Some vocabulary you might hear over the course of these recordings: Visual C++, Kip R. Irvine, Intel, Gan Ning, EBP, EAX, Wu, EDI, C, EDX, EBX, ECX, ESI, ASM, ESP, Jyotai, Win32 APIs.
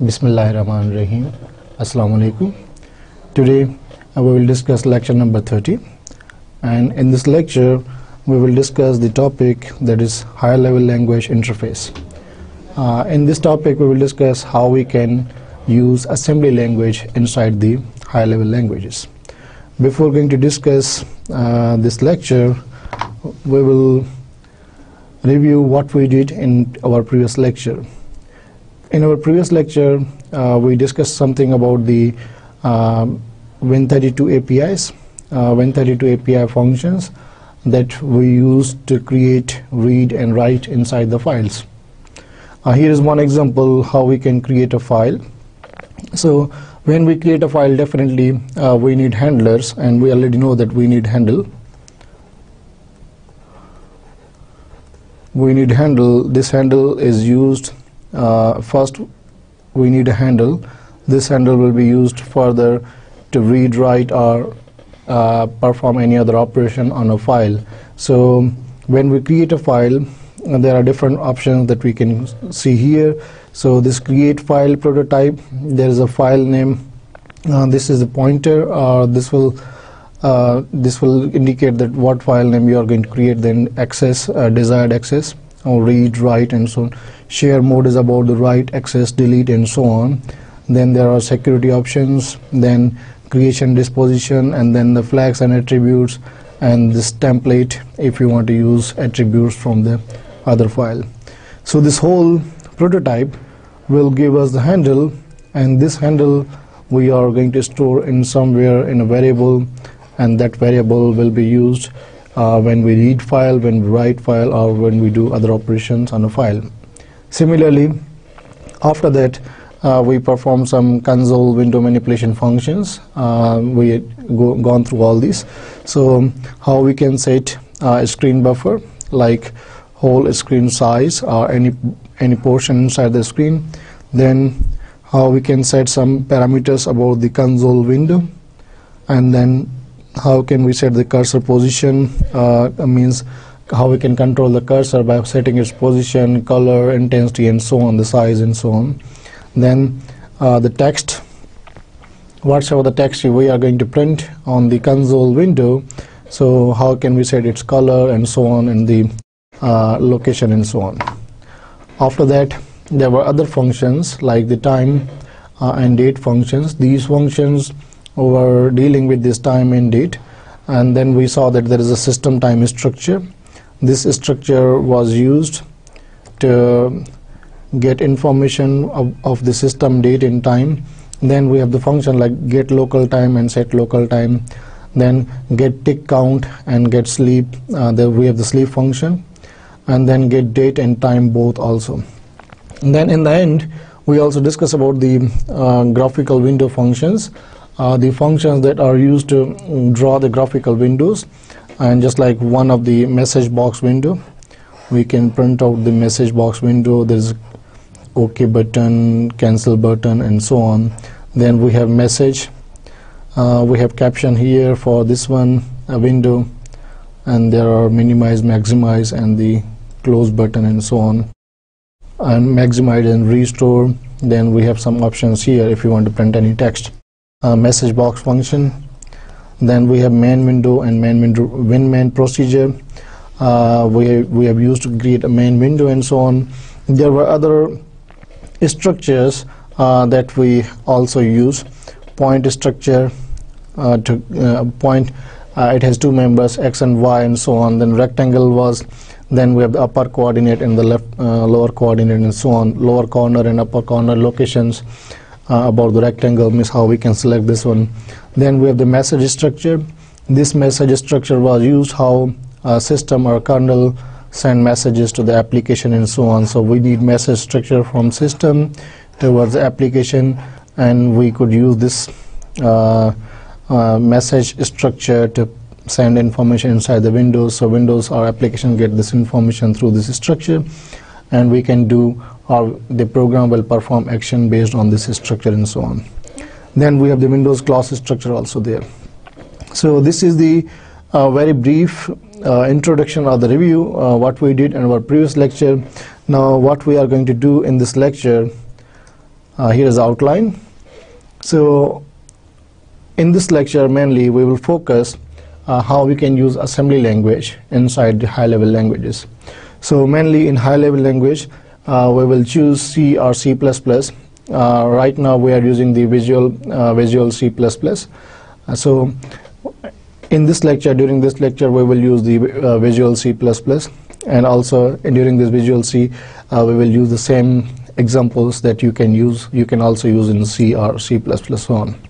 Bismillahirrahmanirrahim. Assalamu alaikum. Today we will discuss lecture number 30, and in this lecture we will discuss the topic that is higher level language interface. In this topic we will discuss how we can use assembly language inside the higher level languages. Before going to discuss this lecture, we will review what we did in our previous lecture. In our previous lecture, we discussed something about the Win32 APIs, Win32 API functions that we use to create, read and write inside the files. Here is one example how we can create a file. So when we create a file, definitely we need handlers, and we already know that we need handle. This handle is used first. We need a handle. This handle will be used further to read, write or perform any other operation on a file. So when we create a file, there are different options that we can see here. So this create file prototype, there is a file name, this is a pointer, this will indicate that what file name you are going to create, then access, desired access, or read, write and so on. Share mode is about the write, access, delete and so on. Then there are security options, then creation, disposition, and then the flags and attributes, and this template if you want to use attributes from the other file. So this whole prototype will give us the handle, and this handle we are going to store in somewhere in a variable, and that variable will be used when we read file, when we write file, or when we do other operations on a file. Similarly, after that we perform some console window manipulation functions. We had gone through all these. So how we can set a screen buffer, like whole screen size or any portion inside the screen. Then how we can set some parameters about the console window, and then how can we set the cursor position, means how we can control the cursor by setting its position, color, intensity and so on, the size and so on. Then the text, whatsoever the text we are going to print on the console window, so how can we set its color and so on, and the location and so on. After that there were other functions like the time and date functions. These functions were dealing with this time and date, and then we saw that there is a system time structure. This structure was used to get information of the system date and time. Then we have the function like get local time and set local time, then get tick count and get sleep, then we have the sleep function, and then get date and time both also. And then in the end we also discuss about the graphical window functions, the functions that are used to draw the graphical windows. And just like one of the message box window, we can print out the message box window. There's OK button, cancel button and so on. Then we have message, we have caption here for this one, a window, and there are minimize, maximize and the close button and so on, and maximize and restore. Then we have some options here if you want to print any text, message box function. Then we have main window and main procedure, we have used to create a main window and so on. There were other structures that we also use. Point structure, it has two members x and y and so on. Then rectangle was, then we have the upper coordinate and the left lower coordinate and so on, lower corner and upper corner locations. About the rectangle means how we can select this one. Then we have the message structure. This message structure was used how a system or kernel send messages to the application and so on. So we need message structure from system towards the application, and we could use this message structure to send information inside the windows. So windows or application get this information through this structure, and we can do, or the program will perform action based on this structure and so on. Then we have the Windows class structure also there. So this is the very brief introduction or the review what we did in our previous lecture. Now what we are going to do in this lecture, Here is the outline. So in this lecture mainly we will focus how we can use assembly language inside the high-level languages. So mainly in high-level language we will choose C or C++. Right now we are using the Visual C++. So in this lecture, during this lecture, we will use the Visual C++, and also during this Visual C we will use the same examples that you can use. You can also use in C or C++ so on.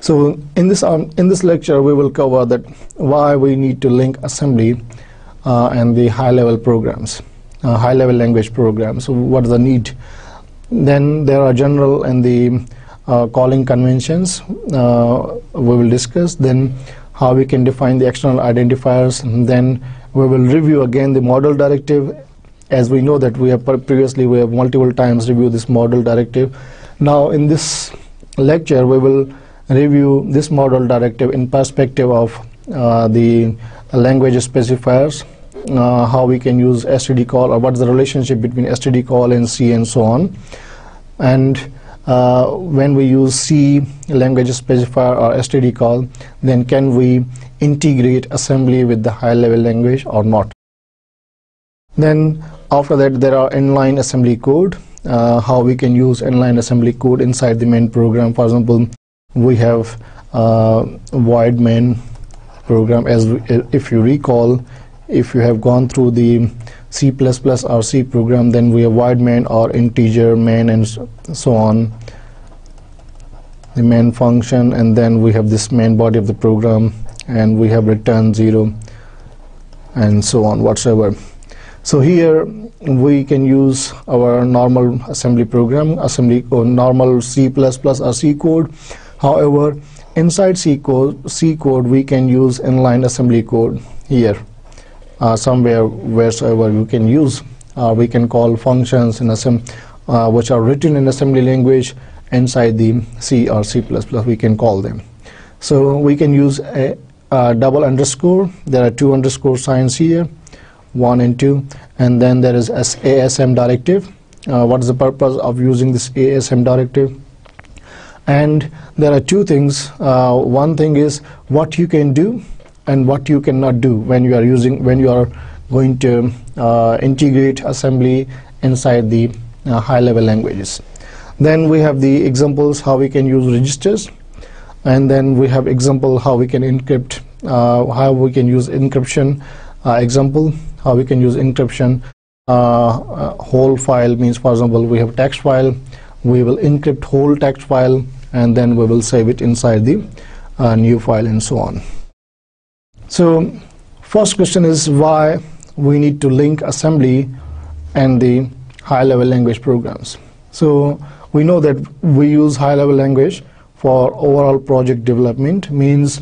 So in this lecture we will cover that why we need to link assembly and the high-level programs, high-level language programs. So what is the need? Then there are general and the calling conventions we will discuss. Then how we can define the external identifiers. And then we will review again the model directive. As we know that we have multiple times reviewed this model directive. Now in this lecture we will review this model directive in perspective of the language specifiers, how we can use std call, or what's the relationship between std call and C and so on. And when we use C language specifier or std call, then can we integrate assembly with the high level language or not. Then after that there are inline assembly code, how we can use inline assembly code inside the main program. For example, we have void main program. As if you recall, if you have gone through the C++ or C program, then we have void main or integer main and so on, the main function, and then we have this main body of the program, and we have return 0 and so on whatsoever. So here we can use our normal assembly program, normal C++ or C code. However, inside C code we can use inline assembly code here. Somewhere wheresoever you can use, we can call functions in which are written in assembly language inside the C or C++, we can call them. So we can use a double underscore. There are two underscore signs here, 1 and 2, and then there is ASM directive. What is the purpose of using this ASM directive? And there are two things. One thing is what you can do and what you cannot do when you are going to integrate assembly inside the high-level languages. Then we have the examples how we can use registers, and then we have example how we can encrypt, how we can use encryption, example how we can use encryption, whole file means, for example, we have text file, we will encrypt whole text file, and then we will save it inside the new file and so on. So first question is why we need to link assembly and the high-level language programs. So we know that we use high-level language for overall project development, means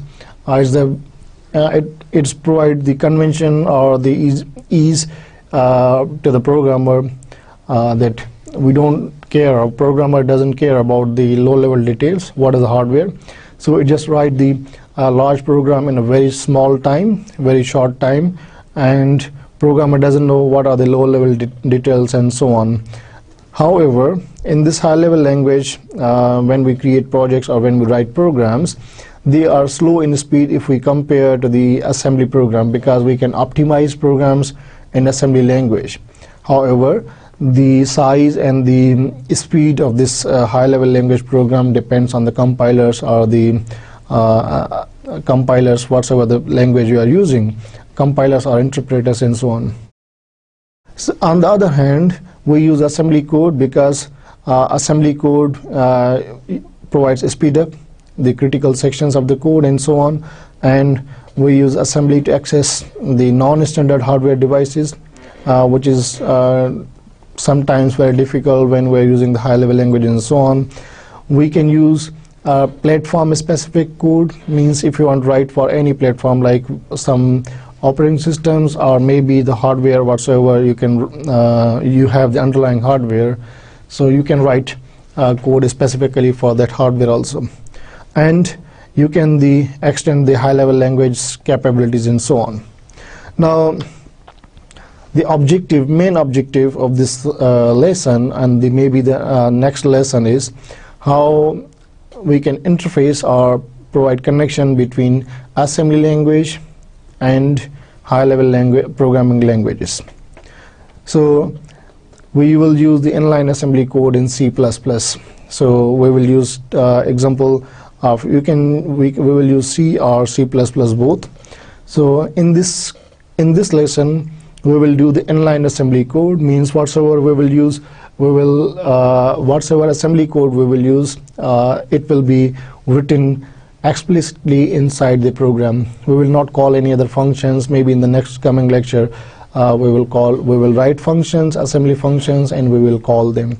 it's provide the convention or the ease to the programmer, that we don't care, or programmer doesn't care about the low-level details, what is the hardware. So we just write the large program in a very small time, very short time, and programmer doesn't know what are the low level details and so on. However, in this high level language, when we create projects or when we write programs, they are slow in speed if we compare to the assembly program, because we can optimize programs in assembly language. However, the size and the speed of this high level language program depends on the compilers or the compilers, whatsoever the language you are using, compilers or interpreters and so on. So on the other hand, we use assembly code because assembly code provides a speed up the critical sections of the code and so on, and we use assembly to access the non-standard hardware devices, which is sometimes very difficult when we're using the high-level language and so on. We can use platform specific code, means if you want to write for any platform like some operating systems or maybe the hardware whatsoever, you can you have the underlying hardware, so you can write code specifically for that hardware also, and you can extend the high level language capabilities and so on. Now the objective, main objective of this lesson and the, maybe the next lesson is how we can interface or provide connection between assembly language and high-level language, programming languages. So we will use the inline assembly code in C++. So we will use example of we will use C or C++ both. So in this lesson we will do the inline assembly code, means whatsoever we will use, we will whatsoever assembly code we will use, it will be written explicitly inside the program. We will not call any other functions. Maybe in the next coming lecture we will write functions, assembly functions, and we will call them.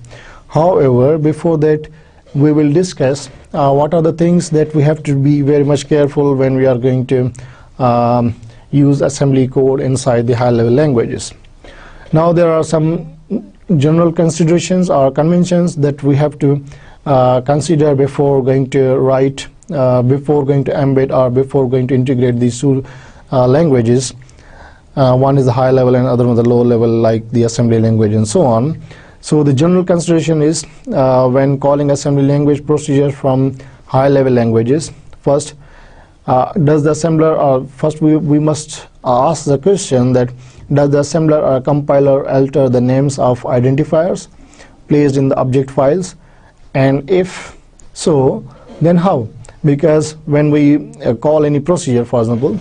However, before that we will discuss what are the things that we have to be very much careful when we are going to use assembly code inside the high-level languages. Now there are some general considerations or conventions that we have to consider before going to write, before going to embed, or before going to integrate these two languages. One is the high level and other one is the low level, like the assembly language and so on. So the general consideration is when calling assembly language procedures from high level languages, first does the assembler, or first we must ask the question that does the assembler or compiler alter the names of identifiers placed in the object files, and if so, then how? Because when we call any procedure, for example,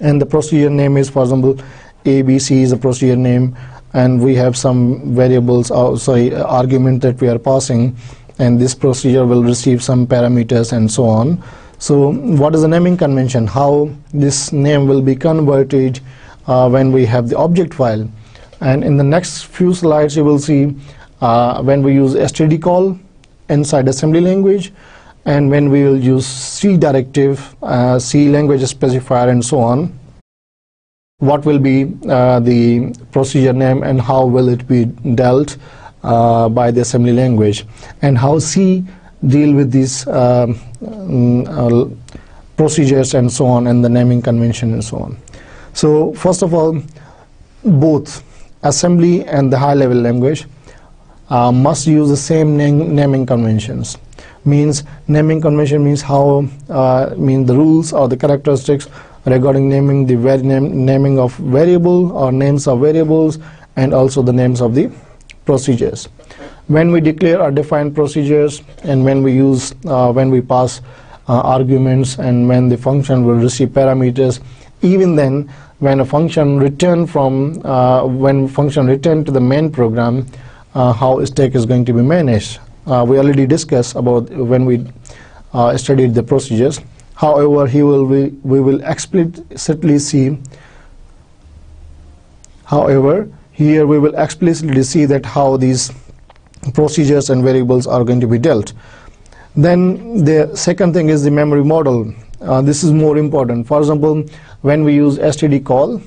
and the procedure name is, for example, ABC is a procedure name, and we have some variables, sorry, argument that we are passing, and this procedure will receive some parameters and so on. So what is the naming convention? How this name will be converted when we have the object file? And in the next few slides you will see when we use std call inside assembly language, and when we will use C directive, C language specifier, and so on, what will be the procedure name and how will it be dealt by the assembly language, and how C deal with these procedures and so on, and the naming convention and so on. So first of all, both assembly and the high level language must use the same naming conventions. Means naming convention means how the rules or the characteristics regarding naming, the naming of variable or names of variables, and also the names of the procedures. When we declare or define procedures, and when we use when we pass arguments, and when the function will receive parameters, even then when a function return from when function return to the main program, how stack is going to be managed. We already discussed about when we studied the procedures. However, we will explicitly see. However, here we will explicitly see that how these procedures and variables are going to be dealt. Then the second thing is the memory model. This is more important. For example, when we use std call,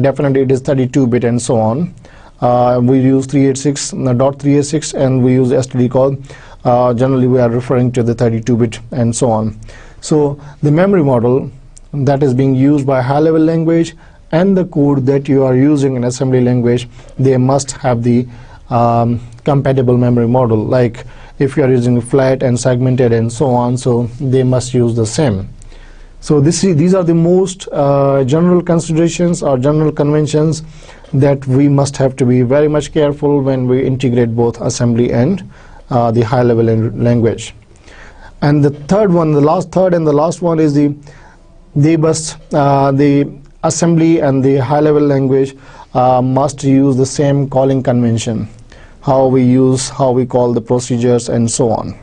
definitely it is 32-bit and so on. We use 386.386, and we use std call. Generally we are referring to the 32-bit and so on. So the memory model that is being used by high level language and the code that you are using in assembly language, they must have the compatible memory model. Like if you are using flat and segmented and so on, so they must use the same. So these are the most general considerations or general conventions that we must have to be very much careful when we integrate both assembly and the high level language. And the third one, the last third and the last one is the assembly and the high level language must use the same calling convention, how we call the procedures and so on.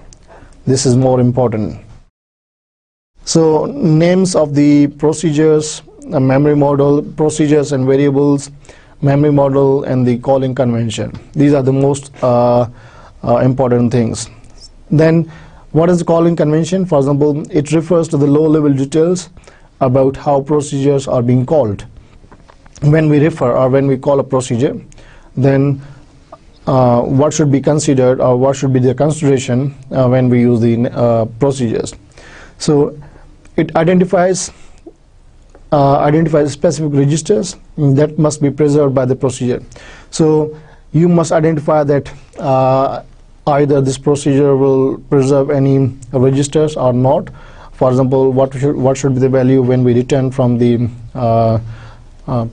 This is more important. So names of the procedures, memory model, procedures and variables, memory model, and the calling convention. These are the most important things. Then what is the calling convention? For example, it refers to the low level details about how procedures are being called. When we refer or when we call a procedure, then what should be considered or what should be the consideration when we use the procedures. So it identifies identifies specific registers that must be preserved by the procedure. So you must identify that either this procedure will preserve any registers or not. For example, what should be the value when we return from the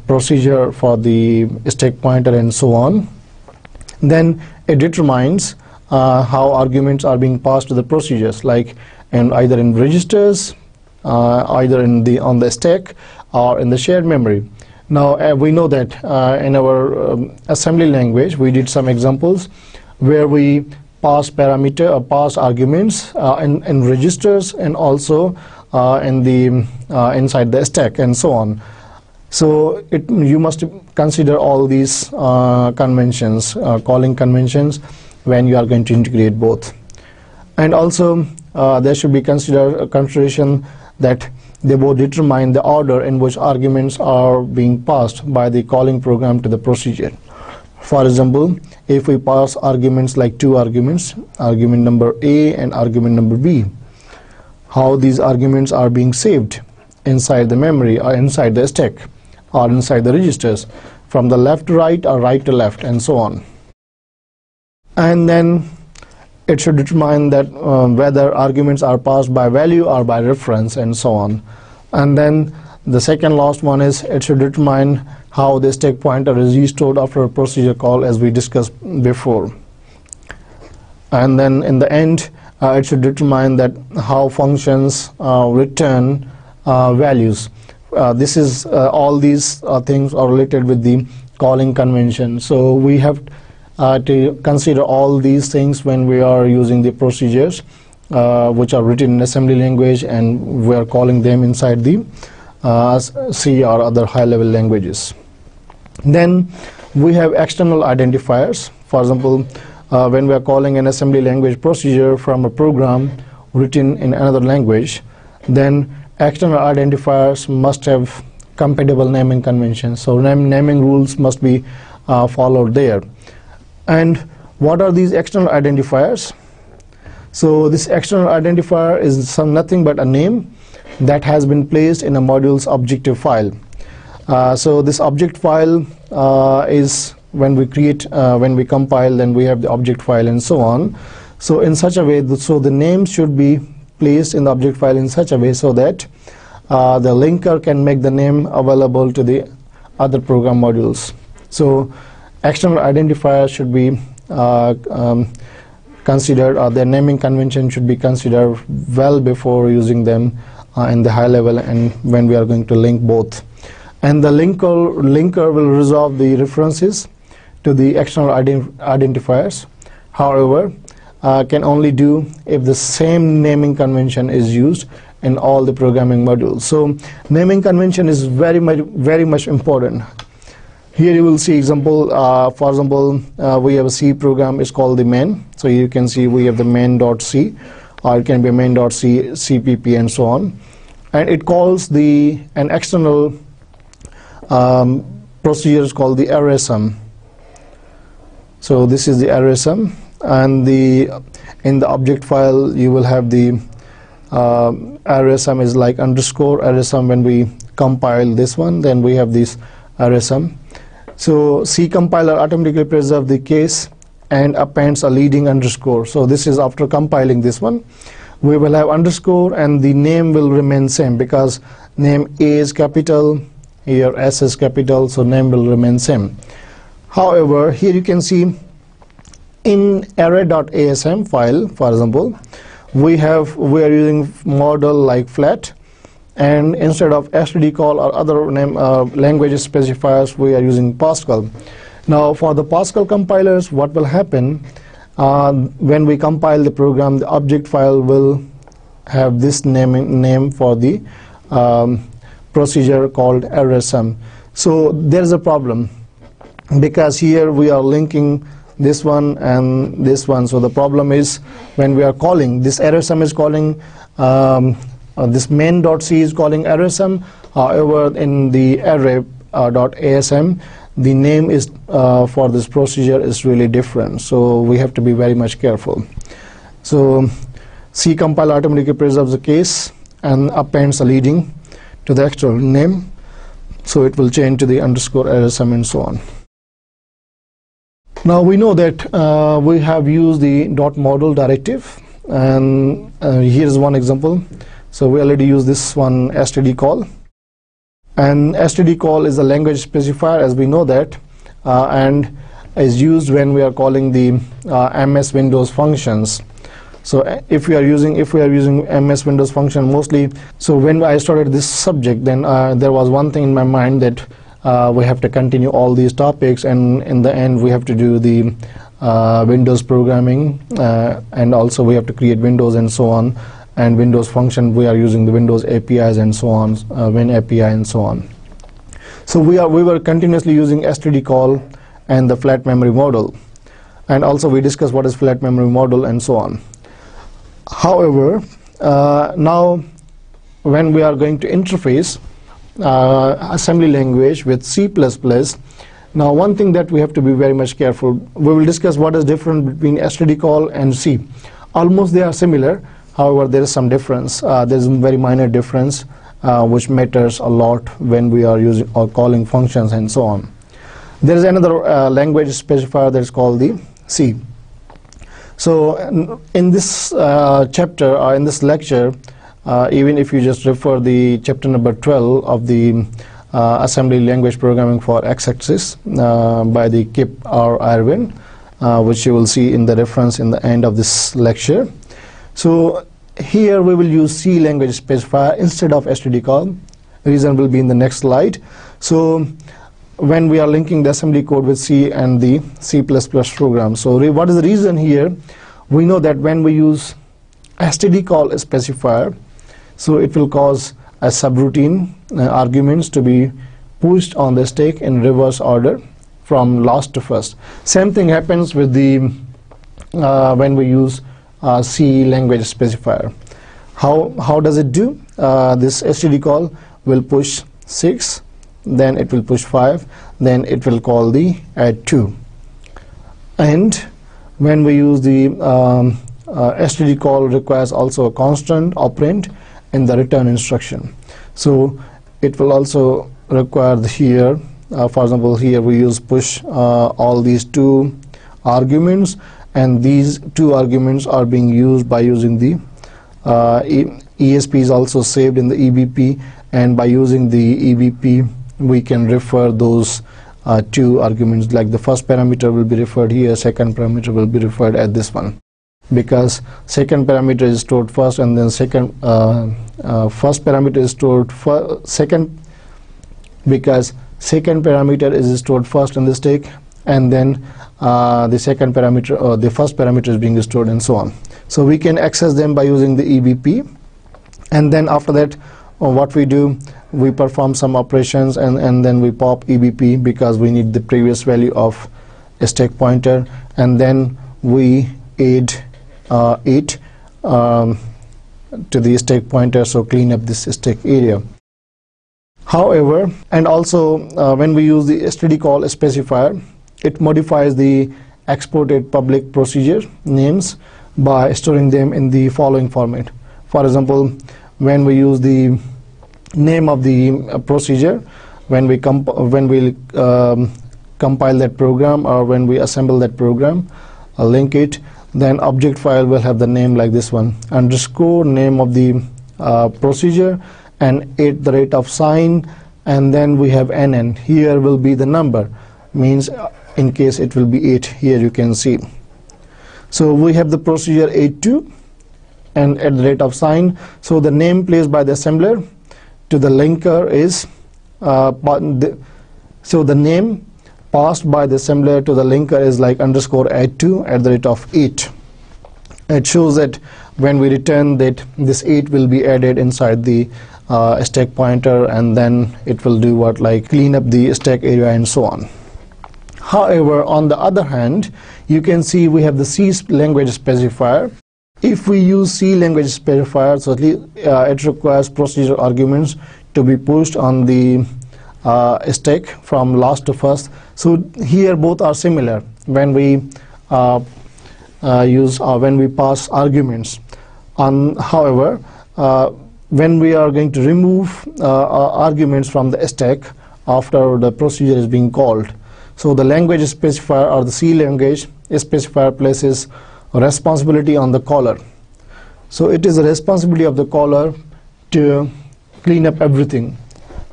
procedure for the stack pointer and so on. Then it determines how arguments are being passed to the procedures, like either in registers, either in the on the stack or in the shared memory. Now we know that in our assembly language we did some examples where we pass parameter or pass arguments in registers and also in the inside the stack and so on. So you must consider all these conventions, calling conventions, when you are going to integrate both. And also there should be consideration that they both determine the order in which arguments are being passed by the calling program to the procedure. For example, if we pass arguments like two arguments, argument number A and argument number B, how these arguments are being saved inside the memory or inside the stack or inside the registers, from the left to right or right to left and so on. And then it should determine that whether arguments are passed by value or by reference and so on. And then the second last one is it should determine how the stack pointer is restored after a procedure call, as we discussed before. And then in the end, it should determine that how functions return values. This is all these things are related with the calling convention. So we have to consider all these things when we are using the procedures which are written in assembly language, and we are calling them inside the C or other high-level languages. Then we have external identifiers. For example, when we are calling an assembly language procedure from a program written in another language, then external identifiers must have compatible naming conventions. So naming rules must be followed there. And what are these external identifiers? So this external identifier is nothing but a name that has been placed in a module's objective file. So this object file is when we compile, then we have the object file and so on. So in such a way, so the name should be placed in the object file in such a way so that the linker can make the name available to the other program modules. So external identifiers should be considered, or their naming convention should be considered well before using them in the high level, and when we are going to link both. And the linker will resolve the references to the external identifiers. However, can only do if the same naming convention is used in all the programming modules. So naming convention is very much important. Here you will see example, for example, we have a C program, it's called the main. So you can see we have the main.c, or it can be main.c, cpp and so on. And it calls an external procedure is called the ASM. So this is the ASM, and in the object file you will have the ASM is like underscore ASM. When we compile this one, then we have this ASM. So C compiler automatically preserves the case and appends a leading underscore. So this is after compiling this one. We will have underscore, and the name will remain same, because name A is capital, here S is capital, so name will remain same. However, here you can see in array.asm file, for example, we are using model like flat. And instead of std call or other language specifiers, we are using Pascal. Now for the Pascal compilers, what will happen when we compile the program, the object file will have this name for the procedure called RSM. So there is a problem, because here we are linking this one and this one. So the problem is when we are calling, this RSM is calling this main.c is calling RSM. However, in the array.asm, the name is for this procedure is really different. So we have to be very much careful. So C compiler automatically preserves the case and appends a leading to the actual name, so it will change to the underscore ASM and so on. Now we know that we have used the .model directive, and here's one example. So we already use this one std call, and std call is a language specifier, as we know that, and is used when we are calling the MS Windows functions. So if we are using MS Windows function mostly, so when I started this subject, then there was one thing in my mind that we have to continue all these topics, and in the end we have to do the Windows programming, and also we have to create Windows and so on, and Windows function, we are using the Windows APIs and so on, Win API and so on. So we were continuously using std call and the flat memory model, and also we discussed what is flat memory model and so on. However, now when we are going to interface assembly language with C++, now one thing that we have to be very much careful, we will discuss what is different between std call and C. Almost they are similar, however there is some difference, there is a very minor difference which matters a lot when we are using or calling functions and so on. There is another language specifier that is called the C. So in this chapter, or in this lecture, even if you just refer the chapter number 12 of the Assembly Language Programming for X-Axis by the Kip R. Irvine, which you will see in the reference in the end of this lecture. So here we will use C language specifier instead of std call. Reason will be in the next slide. So when we are linking the assembly code with C and the C++ program. So what is the reason here? We know that when we use std call specifier, so it will cause a subroutine arguments to be pushed on the stack in reverse order from last to first. Same thing happens with the when we use C language specifier. How does it do? This std call will push 6, then it will push 5, then it will call the add 2. And when we use the std call, requires also a constant operand in the return instruction. So it will also require here, for example, here we use push all these 2 arguments, and these 2 arguments are being used by using the ESP is also saved in the EBP, and by using the EBP we can refer those 2 arguments, like the first parameter will be referred here, second parameter will be referred at this one, because second parameter is stored first, and then first parameter is stored second, because second parameter is stored first in the stack, and then the second parameter or the first parameter is being stored and so on. So we can access them by using the EBP, and then after that what we do, we perform some operations, and then we pop EBP because we need the previous value of a stack pointer, and then we add it to the stack pointer, so clean up this stack area. However, and also when we use the std call specifier, it modifies the exported public procedure names by storing them in the following format. For example, when we use the name of the procedure, when we compile that program, or when we assemble that program, link it, then object file will have the name like this one, underscore name of the procedure and @sign, and then we have NN, here will be the number, means in case it will be 8, here you can see. So we have the procedure 82 and @sign, so the name placed by the assembler to the linker is so the name passed by the assembler to the linker is like underscore @2 @8. It shows that when we return that, this 8 will be added inside the stack pointer, and then it will do what, like clean up the stack area and so on. However, on the other hand, you can see we have the C language specifier. If we use C language specifier, so it requires procedure arguments to be pushed on the stack from last to first. So here both are similar when we pass arguments. However, when we are going to remove arguments from the stack after the procedure is being called. So the language specifier or the C language specifier places responsibility on the caller. So it is the responsibility of the caller to clean up everything,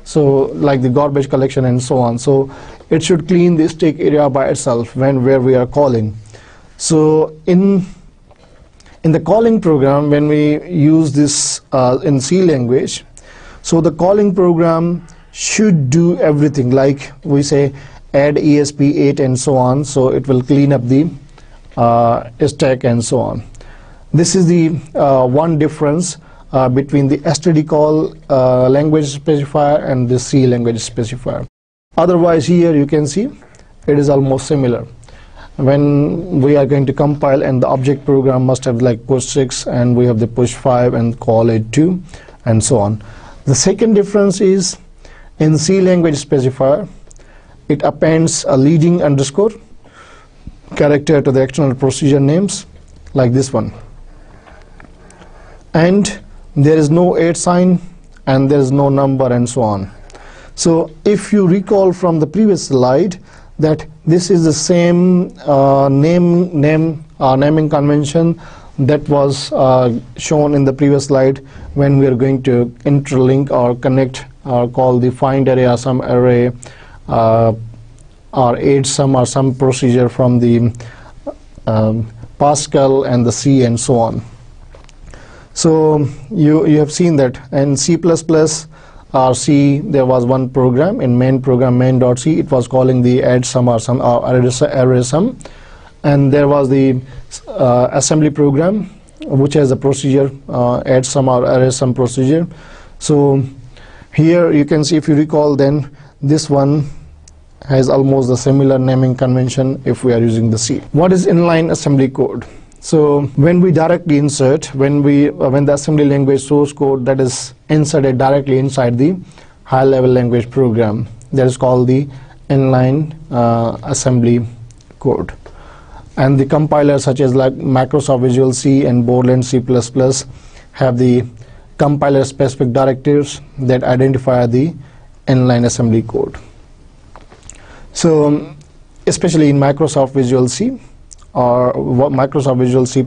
so like the garbage collection and so on. So it should clean the stack area by itself where we are calling. So in the calling program, when we use this in C language, so the calling program should do everything, like we say add ESP8 and so on, so it will clean up the stack and so on. This is the one difference between the std call language specifier and the C language specifier. Otherwise, here you can see it is almost similar. When we are going to compile, and the object program must have like push 6, and we have the push 5 and call 82 and so on. The second difference is in C language specifier, it appends a leading underscore character to the external procedure names like this one, and there is no @ sign and there is no number and so on. So if you recall from the previous slide, that this is the same naming convention that was shown in the previous slide when we are going to interlink or connect or call the find array or some array or add some or some procedure from the Pascal and the C and so on. So you have seen that. And C++ or C, there was one program in main program main.c, it was calling the add sum or some array sum, and there was the assembly program which has a procedure add sum or array sum procedure. So here you can see, if you recall, then this one has almost a similar naming convention if we are using the C. What is inline assembly code? So when we directly insert, when the assembly language source code that is inserted directly inside the high level language program, that is called the inline assembly code. And the compilers such as like Microsoft Visual C and Borland C++ have the compiler specific directives that identify the inline assembly code. So especially in Microsoft Visual C or Microsoft Visual C++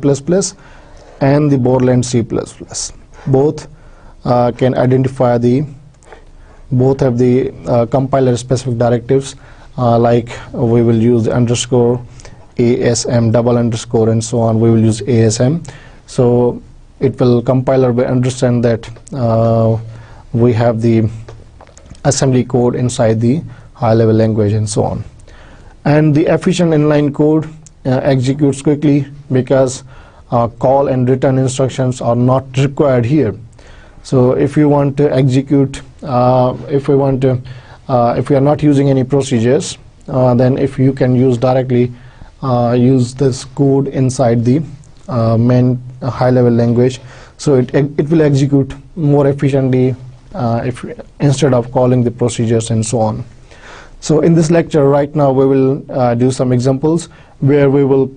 and the Borland C++, both can identify the, both have the compiler specific directives, like we will use the underscore ASM double underscore and so on. We will use ASM, so it will, compiler will understand that we have the assembly code inside the high level language and so on. And the efficient inline code executes quickly because call and return instructions are not required here. So if you want to execute, if we are not using any procedures, then if you can use directly use this code inside the main high level language, so it will execute more efficiently if instead of calling the procedures and so on. So in this lecture right now, we will do some examples where we will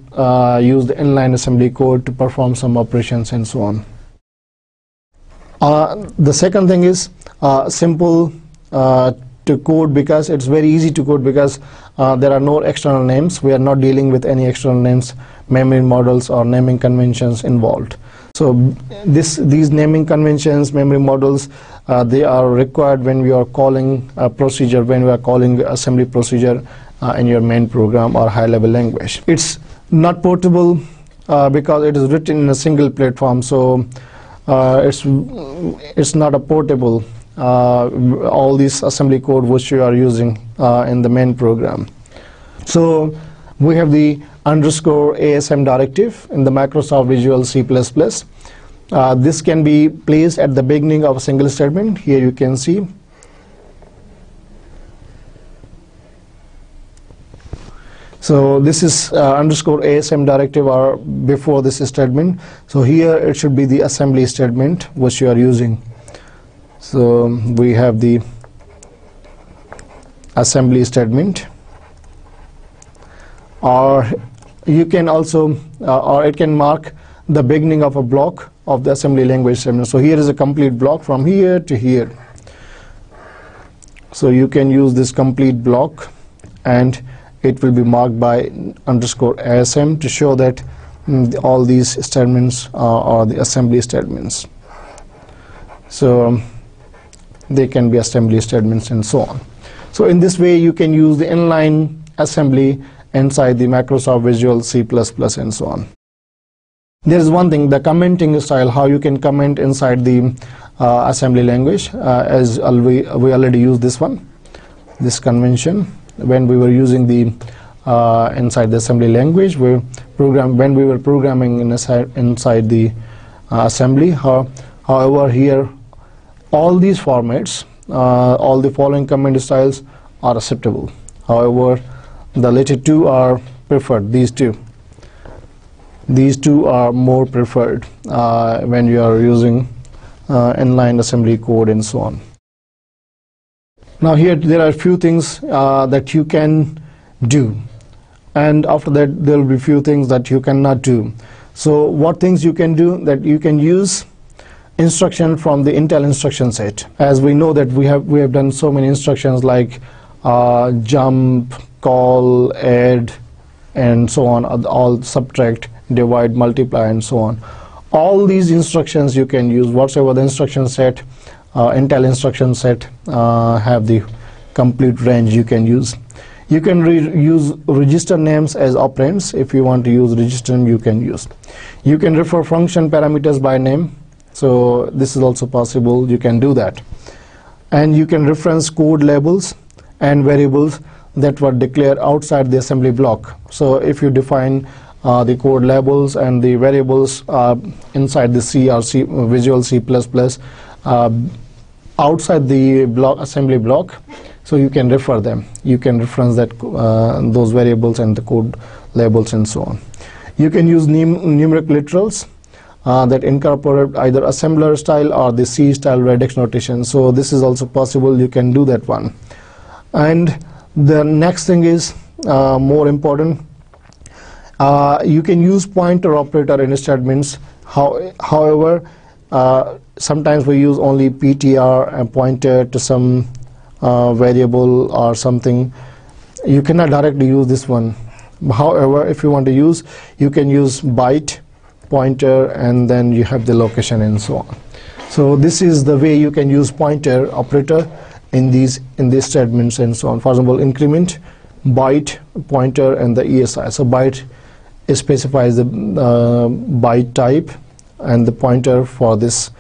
use the inline assembly code to perform some operations and so on. The second thing is simple to code, because it's very easy to code, because there are no external names. We are not dealing with any external names, memory models or naming conventions involved. So these naming conventions, memory models, they are required when we are calling a procedure, when we are calling assembly procedure in your main program or high level language. It's not portable because it is written in a single platform, so it's not a portable all this assembly code which you are using in the main program. So we have the underscore ASM directive in the Microsoft Visual C++. This can be placed at the beginning of a single statement. Here you can see. So this is underscore ASM directive or before this statement. So here it should be the assembly statement which you are using. So we have the assembly statement, or you can also or it can mark the beginning of a block of the assembly language terminal. So here is a complete block from here to here. So you can use this complete block, and it will be marked by underscore ASM to show that all these statements are the assembly statements. So they can be assembly statements and so on. So in this way you can use the inline assembly inside the Microsoft Visual C++ and so on. There is one thing, the commenting style, how you can comment inside the assembly language, as we already used this one, this convention, when we were using the inside the assembly language, when we were programming inside the assembly. However, here all these formats, all the following comment styles are acceptable. However, the latter two are preferred. These two are more preferred when you are using inline assembly code and so on. Now here there are a few things that you can do, and after that there will be few things that you cannot do. So what things you can do? That you can use instruction from the Intel instruction set. As we know that we have done so many instructions like jump, call, add, and so on, all subtract, divide, multiply, and so on. All these instructions you can use, whatsoever the instruction set, Intel instruction set have the complete range you can use. You can use register names as operands. If you want to use register name, you can use. You can refer function parameters by name. So this is also possible, you can do that. And you can reference code labels and variables that were declared outside the assembly block. So if you define the code labels and the variables inside the C or C, Visual C++, outside the block, assembly block, so you can refer them. You can reference that those variables and the code labels and so on. You can use numeric literals that incorporate either assembler style or the C style regex notation. So this is also possible, you can do that one. And the next thing is more important. You can use pointer operator in statements. However, sometimes we use only PTR and pointer to some variable or something. You cannot directly use this one. However, if you want to use, you can use byte, pointer, and then you have the location and so on. So this is the way you can use pointer operator in these statements and so on. For example, increment, byte, pointer, and the ESI. So byte specifies the byte type and the pointer for this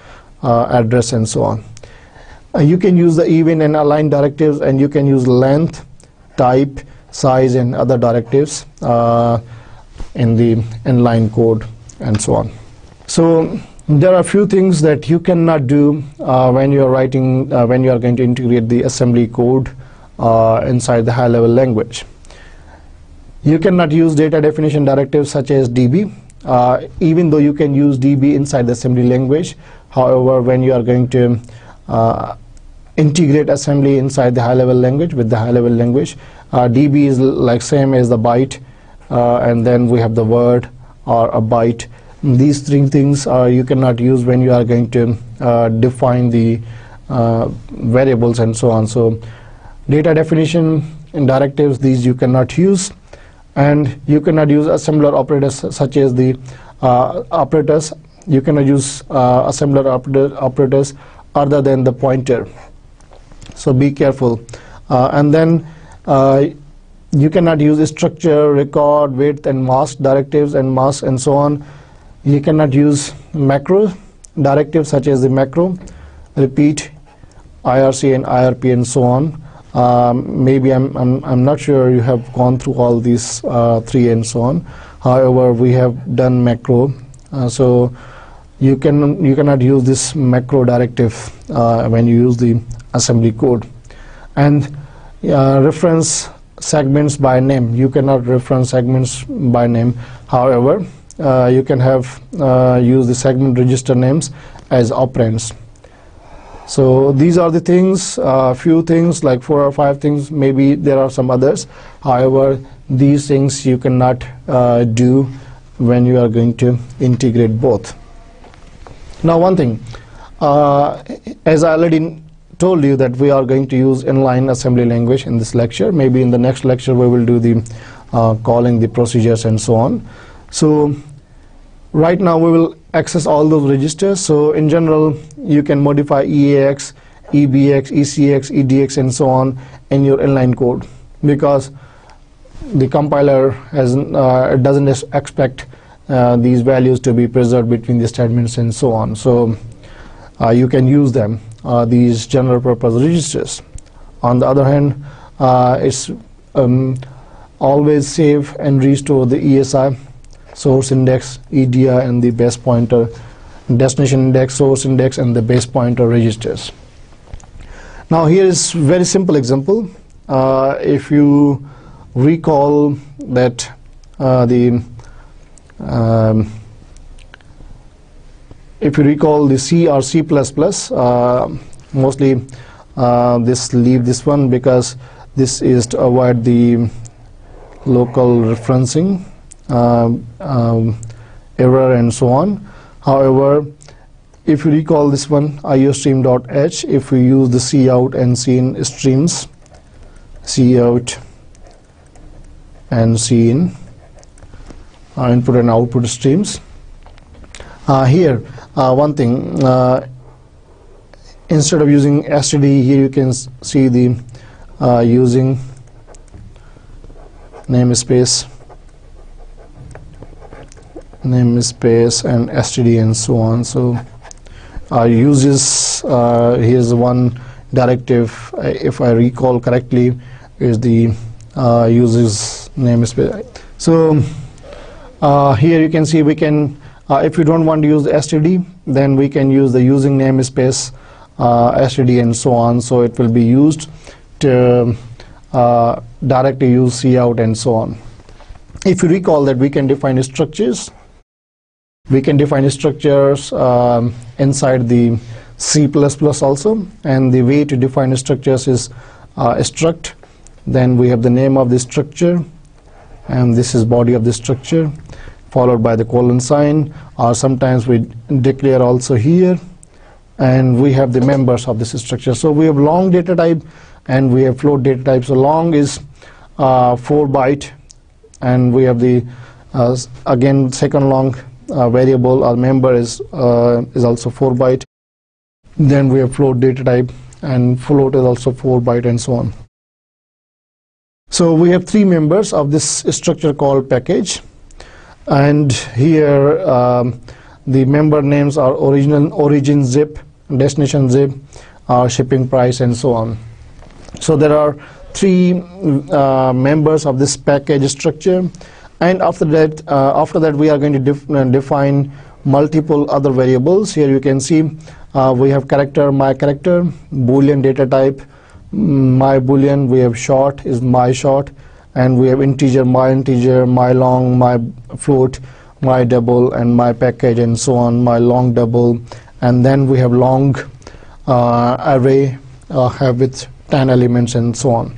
address and so on. You can use the even and align directives, and you can use length, type, size, and other directives in the inline code and so on. So there are a few things that you cannot do when you are writing, when you are going to integrate the assembly code inside the high-level language. You cannot use data definition directives such as DB, even though you can use DB inside the assembly language. However, when you are going to integrate assembly inside the high-level language with the high-level language, DB is like same as the byte, and then we have the word or a byte. These three things you cannot use when you are going to define the variables and so on. So data definition and directives, these you cannot use, and you cannot use assembler operators such as the operators. You cannot use assembler operators other than the pointer. So be careful. And then you cannot use structure, record, width, and mask directives and mask and so on. You cannot use macro directives such as the macro, repeat, IRC and IRP and so on. Maybe I'm not sure you have gone through all these three and so on. However, we have done macro, so you cannot use this macro directive when you use the assembly code. And reference segments by name. You cannot reference segments by name. However, you can have use the segment register names as operands. So these are the things, few things, like 4 or 5 things, maybe there are some others. However, these things you cannot do when you are going to integrate both. Now one thing, as I already told you that we are going to use inline assembly language in this lecture. Maybe in the next lecture we will do the calling, the procedures and so on. So right now we will access all those registers. So in general you can modify EAX, EBX, ECX, EDX and so on in your inline code, because the compiler has, doesn't expect these values to be preserved between the statements and so on. So you can use them, these general purpose registers. On the other hand, it's always save and restore the ESI, source index, EDI and the base pointer, destination index, source index and the base pointer registers. Now here is very simple example. If you recall that if you recall the C or C++, mostly leave this one because this is to avoid the local referencing error and so on. However, if you recall this one, iostream.h, if we use the cout and cin streams, cout and cin are input and output streams. Here, one thing, instead of using std, here you can see the using namespace and std and so on. So uses, here's one directive, if I recall correctly, is the uses namespace. So here you can see we can, if you don't want to use the std, then we can use the using namespace std and so on. So it will be used to directly use cout and so on. If you recall that we can define structures. We can define structures inside the C++ also, and the way to define structures is struct. Then we have the name of the structure, and this is body of the structure, followed by the colon sign, or sometimes we declare also here, and we have the members of this structure. So we have long data type and we have float data type. So long is 4 byte, and we have the again second long variable or member is also 4 byte. Then we have float data type, and float is also 4 byte and so on. So we have three members of this structure called package. And here the member names are origin zip, destination zip, shipping price and so on. So there are three members of this package structure, and after that we are going to define multiple other variables. Here you can see we have character, my character, boolean data type, my boolean. We have short is my short, and we have integer, my long, my float, my double, and my package and so on, my long double. And then we have long array with 10 elements and so on.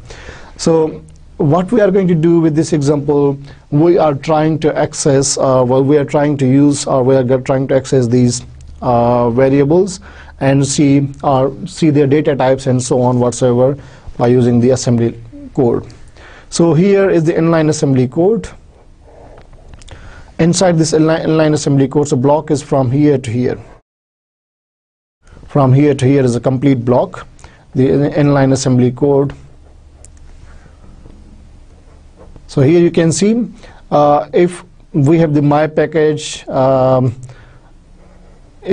So what we are going to do with this example, we are trying to access, we are trying to access these variables and see their data types and so on whatsoever by using the assembly code. So here is the inline assembly code. Inside this inline assembly code, so block is from here to here. From here to here is a complete block. The inline assembly code. So here you can see if we have the my package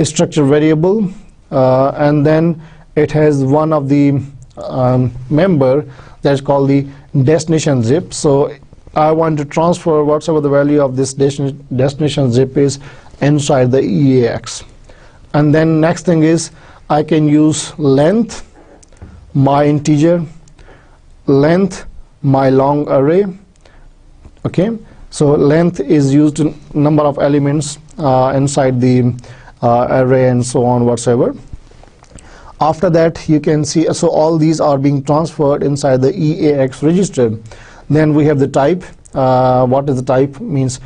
structure variable, and then it has one of the member that's called the destination zip. So I want to transfer whatsoever the value of this destination zip is inside the EAX. And then next thing is I can use length, my integer, length, my long array. Okay, so length is used in number of elements inside the array and so on whatsoever. After that you can see, so all these are being transferred inside the EAX register. Then we have the type, what is the type means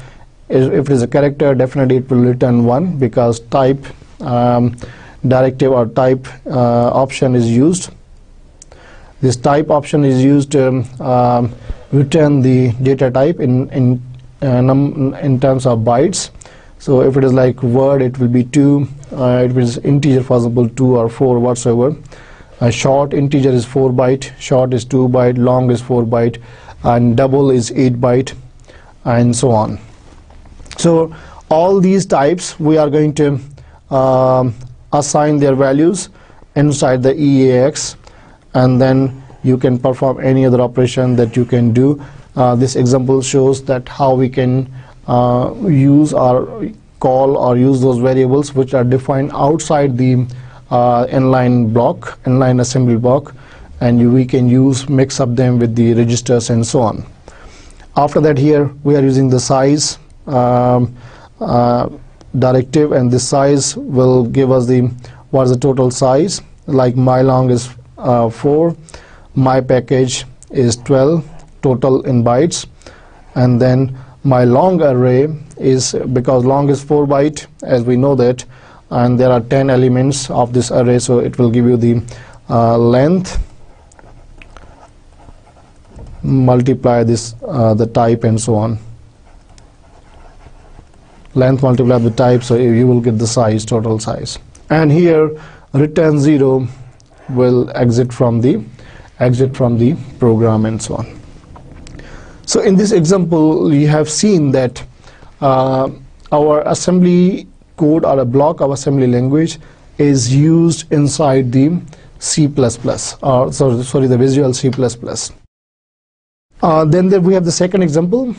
If it is a character, definitely it will return 1 because type directive or type option is used. This type option is used to return the data type in terms of bytes. So if it is like word, it will be 2. If it is integer, for example, 2 or 4, whatsoever. Short integer is 4 byte, short is 2 byte, long is 4 byte, and double is 8 byte, and so on. So all these types we are going to assign their values inside the EAX, and then you can perform any other operation that you can do. This example shows that how we can use or call or use those variables which are defined outside the inline block, inline assembly block, and we can use, mix up them with the registers and so on. After that, here we are using the size directive, and the size will give us the what is the total size. Like my long is 4, my package is 12 total in bytes, and then my long array is, because long is 4 byte as we know that, and there are 10 elements of this array, so it will give you the length multiply this the type and so on, length multiply the type, so you will get the size, total size. And here return 0 will exit from the program and so on. So in this example you have seen that our assembly code or a block of assembly language is used inside the C++ or sorry, the Visual C++. Then there we have the second example.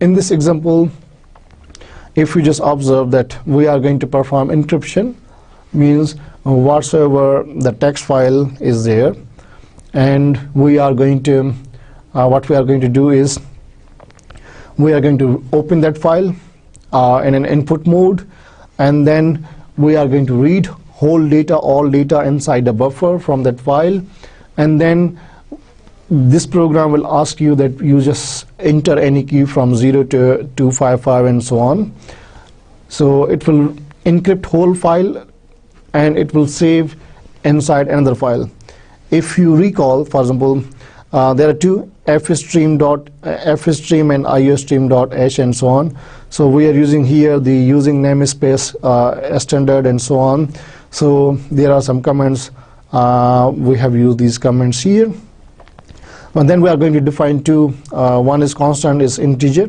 In this example, if you just observe that we are going to perform encryption, means whatsoever the text file is there, and we are going to what we are going to do is we are going to open that file in an input mode, and then we are going to read whole data, all data inside the buffer from that file, and then this program will ask you that you just enter any key from 0 to 255 and so on. So it will encrypt whole file and it will save inside another file. If you recall, for example, there are two, fstream and iostream.h and so on. So we are using here the using namespace standard and so on. So there are some comments, we have used these comments here. And then we are going to define two, one is constant is integer,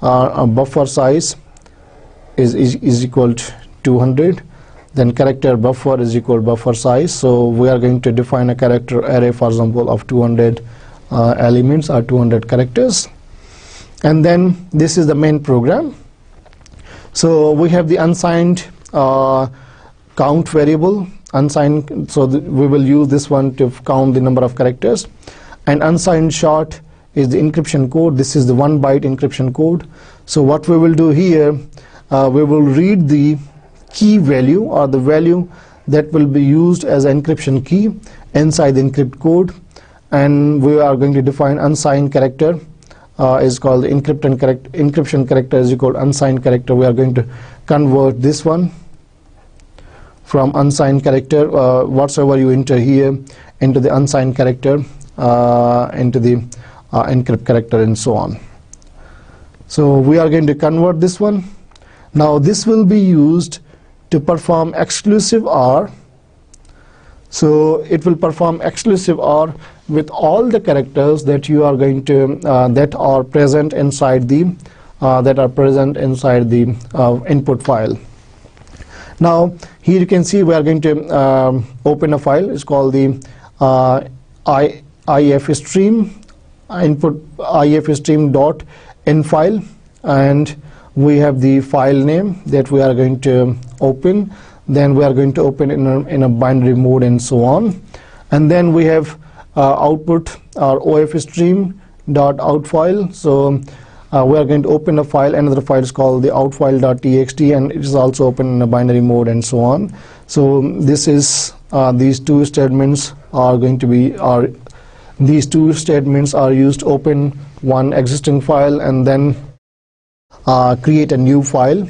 buffer size is equal to 200, then character buffer is equal buffer size. So we are going to define a character array, for example, of 200 elements or 200 characters. And then this is the main program. So we have the unsigned count variable, unsigned, so we will use this one to count the number of characters. And unsigned short is the encryption code. This is the 1 byte encryption code. So what we will do here, we will read the key value or the value that will be used as encryption key inside the encrypt code, and we are going to define unsigned character is called encryption character is equal unsigned character. We are going to convert this one from unsigned character, whatsoever you enter here, into the unsigned character, into the encrypt character and so on. So we are going to convert this one. Now this will be used to perform exclusive OR. So it will perform exclusive OR with all the characters that you are going to that are present inside the input file. Now here you can see we are going to open a file. It's called the ifstream input ifstream.in file, and we have the file name that we are going to open. Then we are going to open in a binary mode and so on. And then we have output or ofstream.out file. So we are going to open a file. Another file is called the outfile.txt, and it is also open in a binary mode and so on. So this is these two statements are going to be these two statements are used to open one existing file, and then create a new file.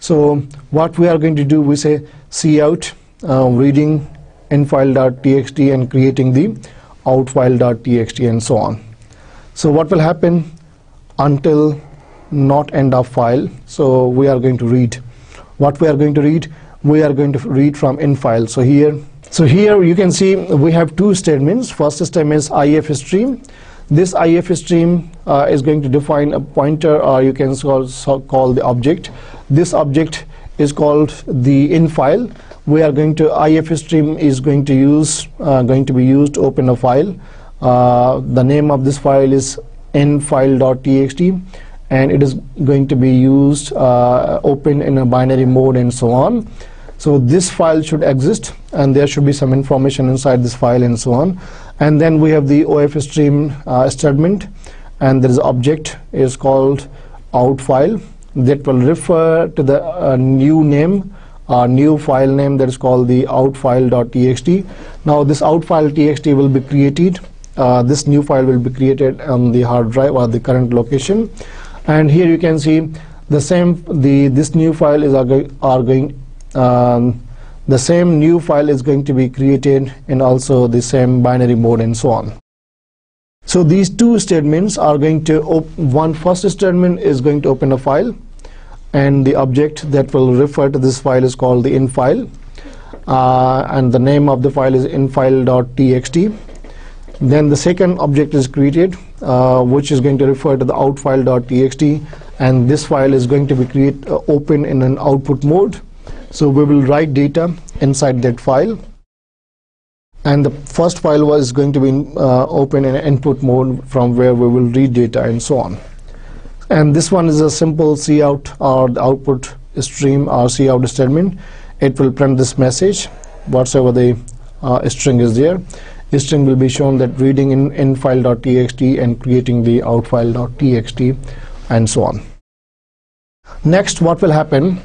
So what we are going to do, we say cout reading infile.txt and creating the outfile.txt and so on. So what will happen until not end of file? So we are going to read. What we are going to read? We are going to read from in file. So here you can see we have two statements. First statement is ifstream. This ifstream is going to define a pointer, or you can call the object. This object is called the in file. We are going to ifstream is going to be used to open a file. The name of this file is infile.txt, and it is going to be used open in a binary mode and so on. So this file should exist, and there should be some information inside this file and so on. And then we have the ofstream statement, and there is object is called outfile that will refer to the new name, new file name that is called the outfile.txt. Now this outfile.txt will be created. This new file will be created on the hard drive or the current location. And here you can see the same. This new file is the same new file is going to be created, and also the same binary mode and so on. So these two statements are going to first statement is going to open a file, and the object that will refer to this file is called the in file, and the name of the file is infile.txt. Then the second object is created, which is going to refer to the outfile.txt, and this file is going to be open in an output mode. So we will write data inside that file, and the first file was going to be open in input mode, from where we will read data and so on. And this one is a simple cout, or the output stream, or cout statement. It will print this message, whatsoever the string is there. The string will be shown that reading in file.txt and creating the outfile.txt and so on. Next, what will happen?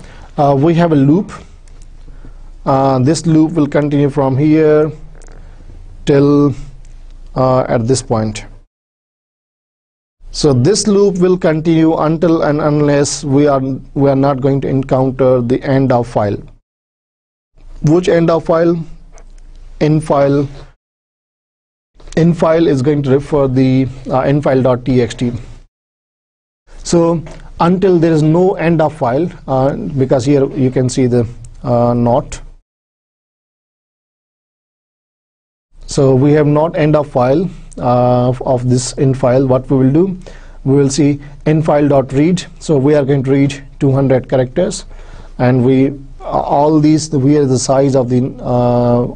We have a loop. This loop will continue from here till at this point. So this loop will continue until and unless we are not going to encounter the end of file. Which end of file? In file. In file is going to refer the infile.txt. So until there is no end of file, because here you can see the not. So we have not end of file of this in file. What we will do, we will see in file.read. So we are going to read 200 characters, and we all these we are the size of the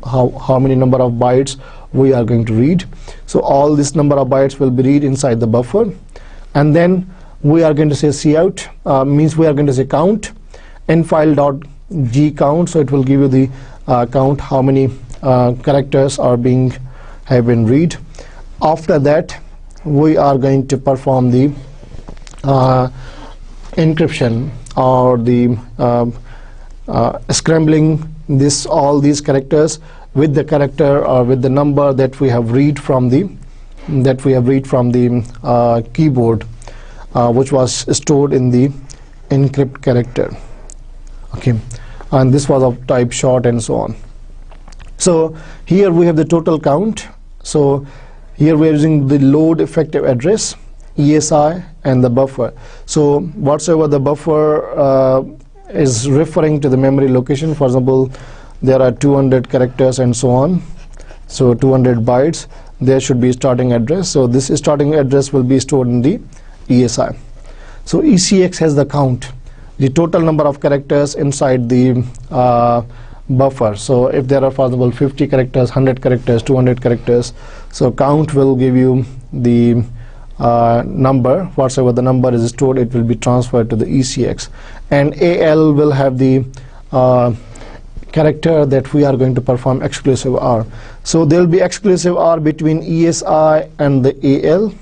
how many number of bytes we are going to read. So all this number of bytes will be read inside the buffer, and then we are going to say cout, means we are going to say count, infile.g count. So it will give you the count, how many characters are have been read. After that, we are going to perform the encryption, or the scrambling all these characters with the character or with the number that we have read from the keyboard, which was stored in the encrypt character. Okay, and this was of type short and so on. So here we have the total count. So here we are using the load effective address, ESI, and the buffer. So whatsoever the buffer is referring to the memory location. For example, there are 200 characters and so on. So 200 bytes. There should be starting address. So this starting address will be stored in the ESI. So ECX has the count, the total number of characters inside the buffer. So if there are, for example, 50 characters, 100 characters, 200 characters, so count will give you the number. Whatsoever the number is stored, it will be transferred to the ECX. And AL will have the character that we are going to perform exclusive R. So there will be exclusive R between ESI and the AL.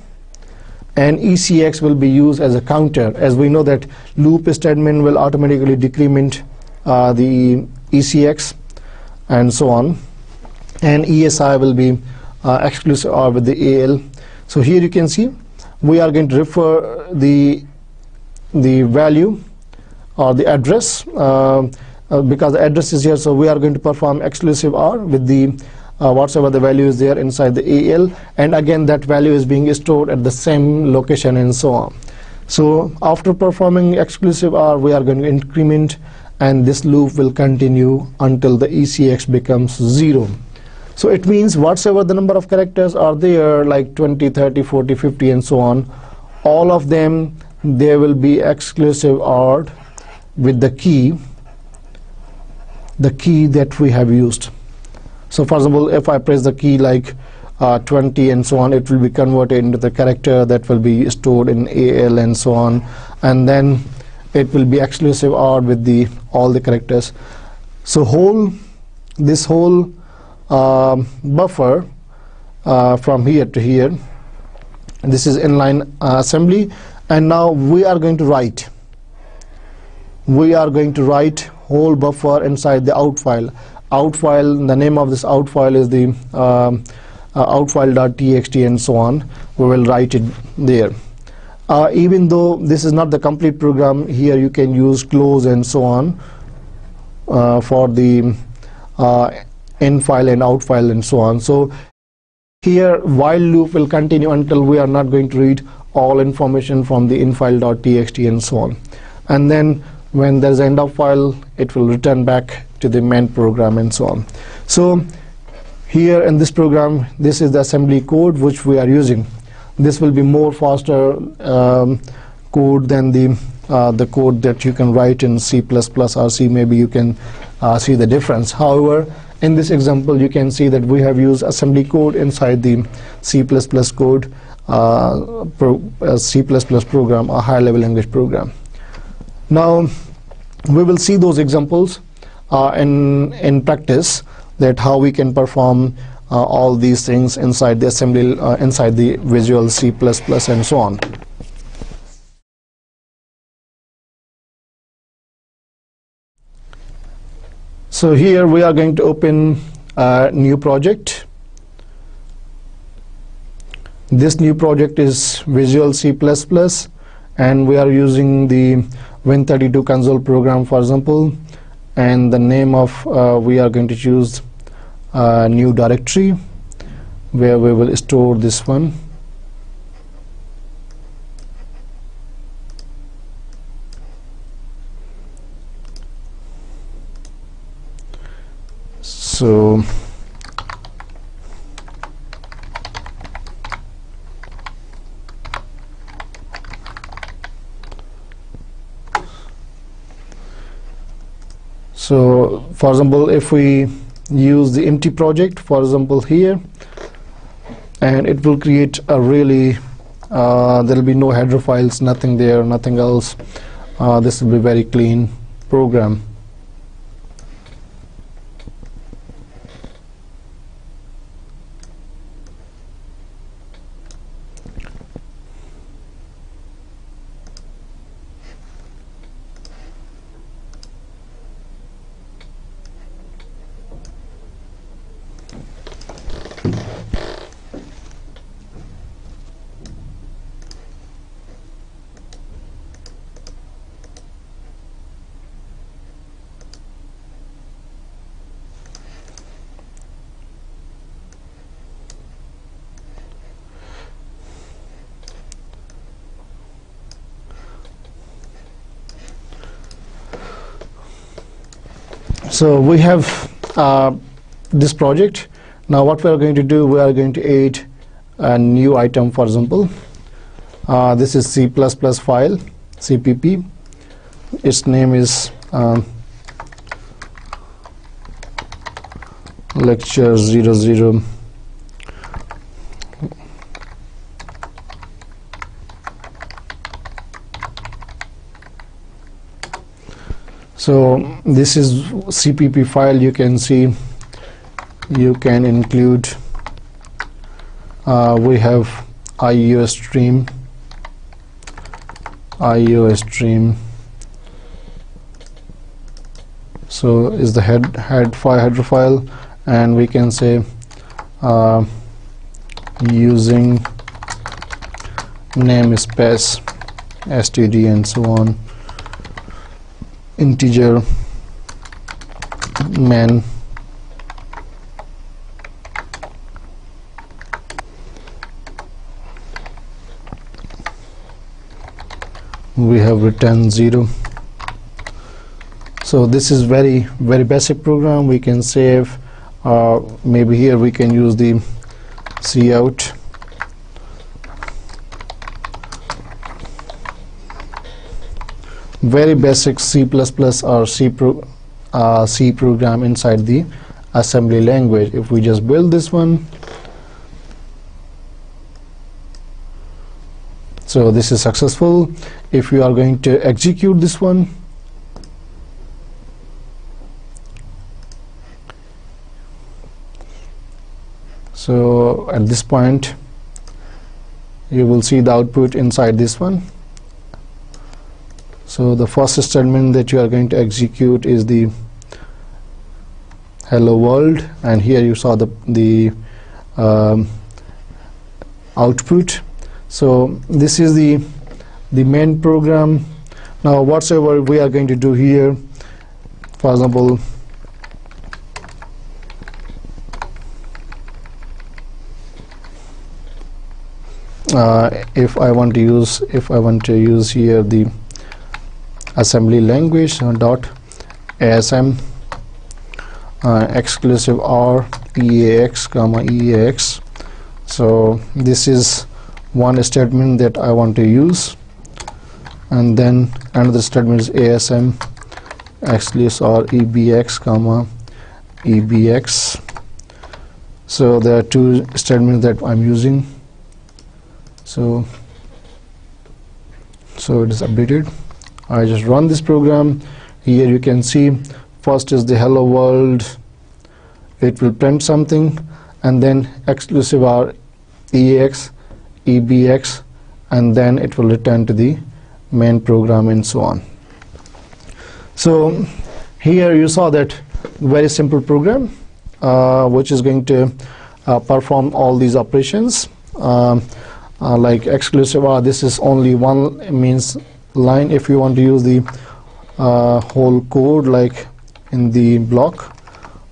And ECX will be used as a counter, as we know that loop statement will automatically decrement the ECX and so on, and ESI will be exclusive or with the AL. So here you can see we are going to refer the the value or the address, because the address is here, so we are going to perform exclusive OR with the whatsoever the value is there inside the AL, and again that value is being stored at the same location and so on. So after performing exclusive OR, we are going to increment, and this loop will continue until the ECX becomes 0. So it means whatsoever the number of characters are there, like 20, 30, 40, 50 and so on, all of them, they will be exclusive OR'd with the key that we have used. So for example, if I press the key like 20 and so on, it will be converted into the character that will be stored in AL and so on, and then it will be exclusive OR'd with the all the characters. So this whole buffer from here to here, this is inline assembly, and now we are going to write whole buffer inside the out file. Out file, the name of this out file is the outfile.txt and so on. We will write it there. Even though this is not the complete program, here you can use close and so on for the in file and out file and so on. So here while loop will continue until we are not going to read all information from the infile.txt and so on, and then when there's end of file, it will return back to the main program and so on. So here in this program, this is the assembly code which we are using. This will be more faster code than the code that you can write in C++ or C. Maybe you can see the difference. However, in this example, you can see that we have used assembly code inside the C++ code, C++ program, a high-level language program. Now, we will see those examples in practice, that how we can perform all these things inside the assembly, inside the Visual C++ and so on. So here we are going to open a new project. This new project is Visual C++, and we are using the Win32 console program, for example. And the name of we are going to choose a new directory where we will store this one. So for example, if we use the empty project, for example, here, and it will create a really, there will be no header files, nothing there, nothing else. This will be very clean program. So we have this project. Now what we are going to do, we are going to add a new item, for example. This is C++ file, CPP. Its name is lecture 00. So this is CPP file. You can see, you can include, we have IO stream, so is the header file, and we can say using namespace std and so on, integer man, we have returned 0. So this is very, very basic program. We can save, maybe here we can use the cout. Very basic C++ or C program inside the assembly language. If we just build this one, so this is successful. If you are going to execute this one, so at this point you will see the output inside this one. So the first statement that you are going to execute is the hello world, and here you saw the output. So this is the main program. Now whatsoever we are going to do here, for example, if I want to use here the assembly language dot ASM exclusive R EAX comma EAX. So this is one statement that I want to use, and then another statement is ASM exclusive R EBX comma EBX. So there are two statements that I'm using. So it is updated. I just run this program. Here you can see first is the hello world, it will print something, and then exclusive R EAX EBX, and then it will return to the main program and so on. So here you saw that very simple program which is going to perform all these operations like exclusive R. This is only one means line. If you want to use the whole code, like in the block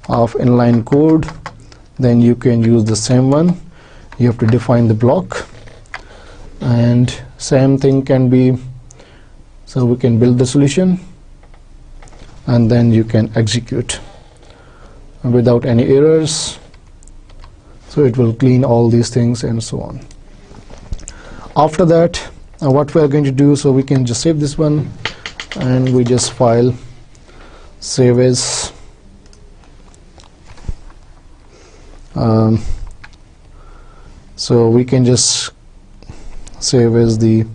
of inline code, then you can use the same one. You have to define the block, and same thing can be, so we can build the solution and then you can execute without any errors. So it will clean all these things and so on. After that, what we are going to do, so we can just save this one, and we just file save as so we can just save as the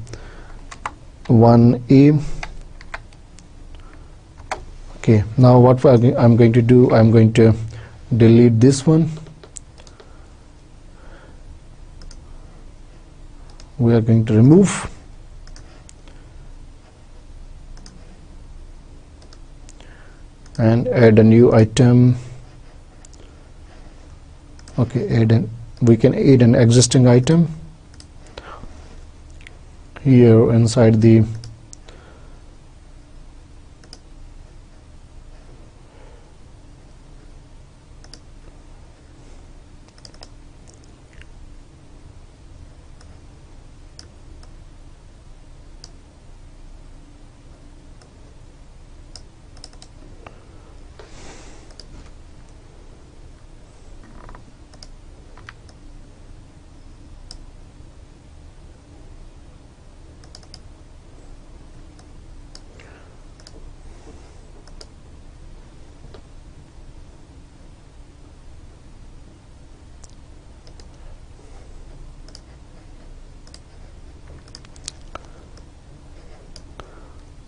1e. okay, now what I'm going to do, I'm going to delete this one. We are going to remove, and add a new item. Okay, we can add an existing item here inside the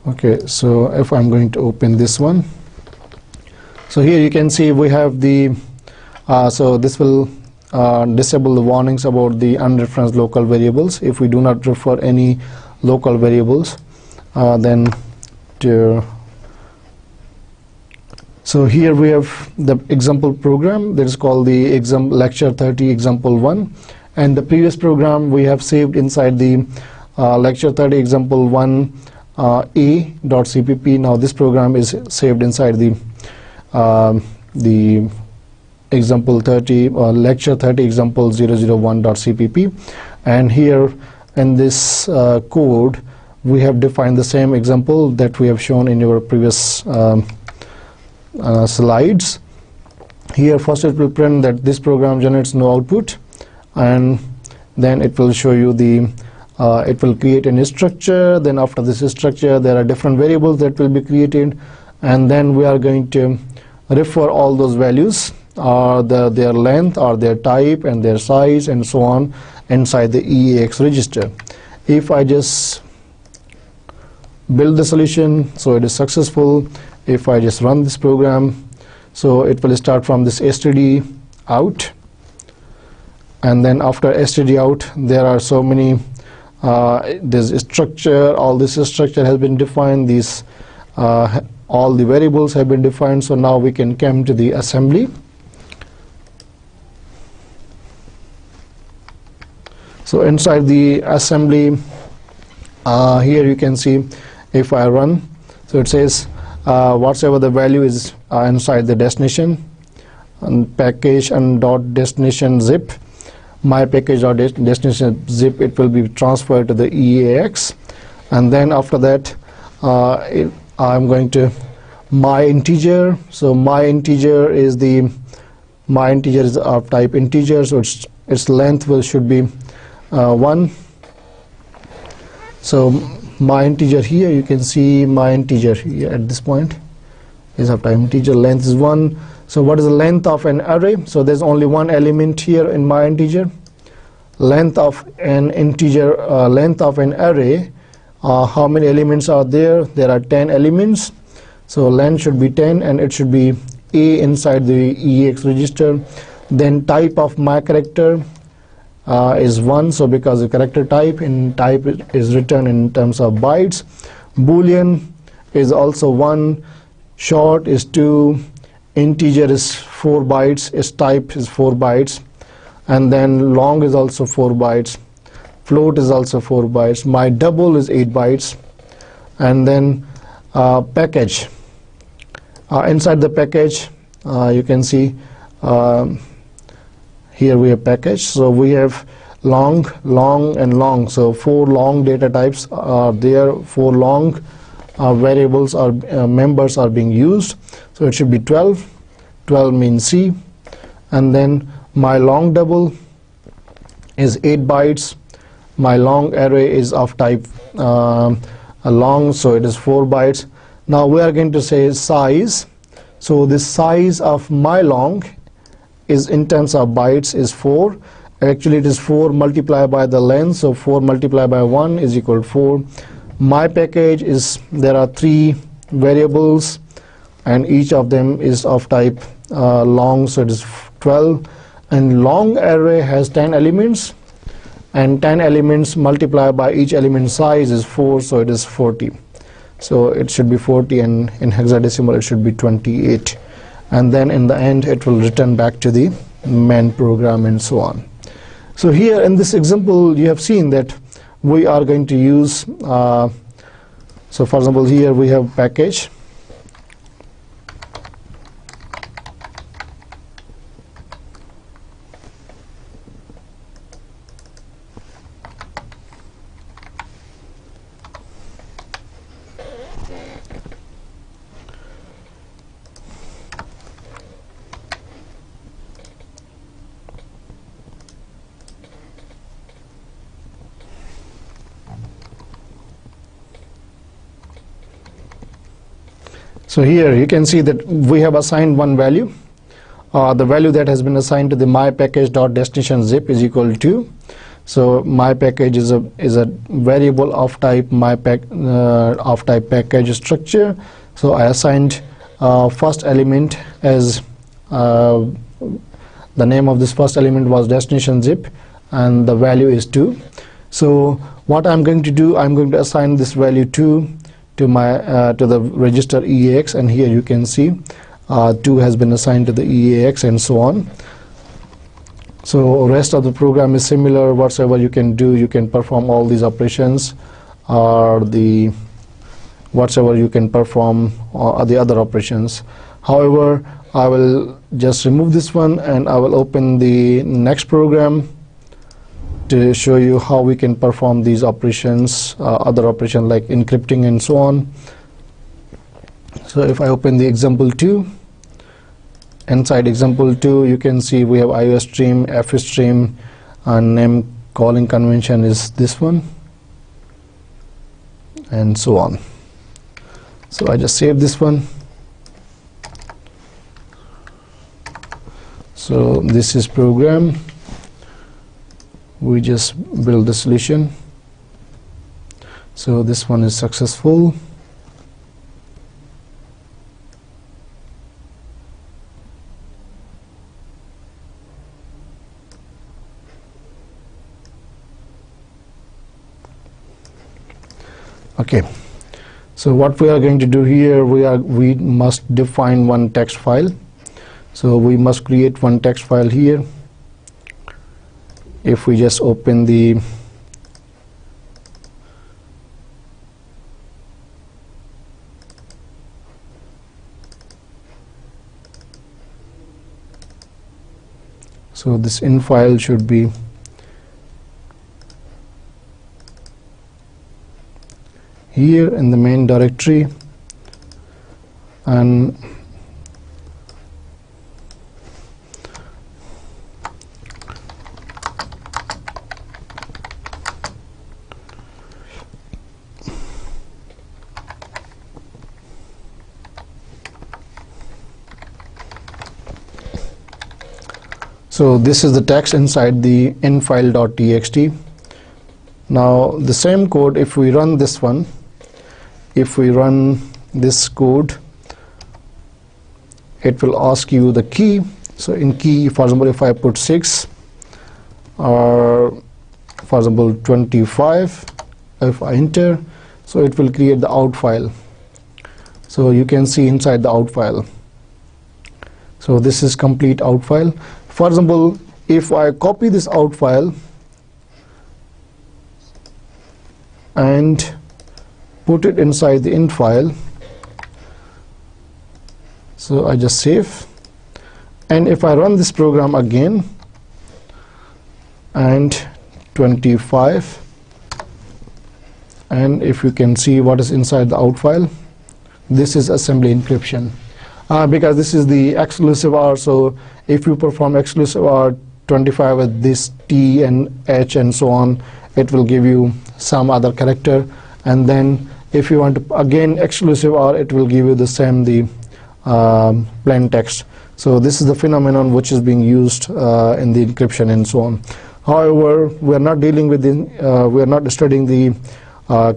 okay, so if I'm going to open this one, so here you can see we have the so this will disable the warnings about the unreferenced local variables. If we do not refer any local variables, then so here we have the example program that is called the lecture 30 example 1, and the previous program we have saved inside the lecture 30 example 1 a.cpp. Now this program is saved inside the example 30 lecture 30 example 001.cpp, and here in this code we have defined the same example that we have shown in your previous slides. Here first it will print that this program generates no output, and then it will show you the it will create a structure. Then after this structure there are different variables that will be created, and then we are going to refer all those values or their length or their type and their size and so on inside the EAX register. If I just build the solution, so it is successful. If I just run this program, so it will start from this std out, and then after std out there are so many this structure, all this structure has been defined, these all the variables have been defined. So now we can come to the assembly. So inside the assembly here you can see if I run, so it says whatsoever the value is inside the destination and package and dot destination zip, my package or destination zip, it will be transferred to the EAX. And then after that I'm going to my integer. So my integer is the of type integer, so its length should be 1. So my integer here, you can see my integer here at this point is of type integer, length is 1. So what is the length of an array? So there's only one element here in my integer. Length of an integer length of an array, how many elements are there? There are 10 elements, so length should be 10 and it should be a inside the EAX register. Then type of my character is 1, so because the character type in type is written in terms of bytes. Boolean is also 1, short is 2, integer is 4 bytes, its type is 4 bytes, and then long is also 4 bytes. Float is also 4 bytes. My double is 8 bytes. And then package. Inside the package, you can see here we have package. So we have long, long, and long. So 4 long data types are there. 4 long variables or members are being used. So it should be 12. 12 means C. And then my long double is 8 bytes. My long array is of type long, so it is 4 bytes. Now we are going to say size. So the size of my long is in terms of bytes is 4. Actually it is 4 multiplied by the length, so 4 multiplied by 1 is equal to 4. My package is, there are 3 variables and each of them is of type long, so it is 12. And long array has 10 elements. And 10 elements multiplied by each element size is 4, so it is 40. So it should be 40, and in hexadecimal it should be 28. And then in the end it will return back to the main program and so on. So here in this example you have seen that we are going to use, so for example here we have package. So here you can see that we have assigned one value. The value that has been assigned to the my package dot destination zip is equal to 2. So my package is a variable of type of type package structure. So I assigned first element as the name of this first element was destination zip, and the value is 2. So what I'm going to do, I'm going to assign this value to the register EAX, and here you can see 2 has been assigned to the EAX and so on. So rest of the program is similar. Whatsoever you can do, you can perform all these operations, or the whatsoever you can perform or the other operations. However, I will just remove this one and I will open the next program to show you how we can perform these operations, other operations like encrypting and so on. So if I open the example 2, inside example 2 you can see we have IOStream, FStream, and name calling convention is this one, and so on. So I just save this one. So this is program. We just build the solution. So this one is successful. Okay, so what we are going to do here, we must define one text file. So we must create one text file here. If we just open the so this in file should be here in the main directory, and so this is the text inside the infile.txt. Now the same code, if we run this one, if we run this code, it will ask you the key. So in key, for example, if I put 6, or for example 25, if I enter, so it will create the out file. So you can see inside the out file. So this is complete out file. For example, if I copy this out file and put it inside the in file, so I just save, and if I run this program again and 25, and if you can see what is inside the out file, this is assembly encryption, because this is the exclusive R. So if you perform exclusive R 25 with this T and H and so on, it will give you some other character, and then if you want to again exclusive R, it will give you the same, the plain text. So this is the phenomenon which is being used in the encryption and so on. However, we are not dealing with the, we are not studying the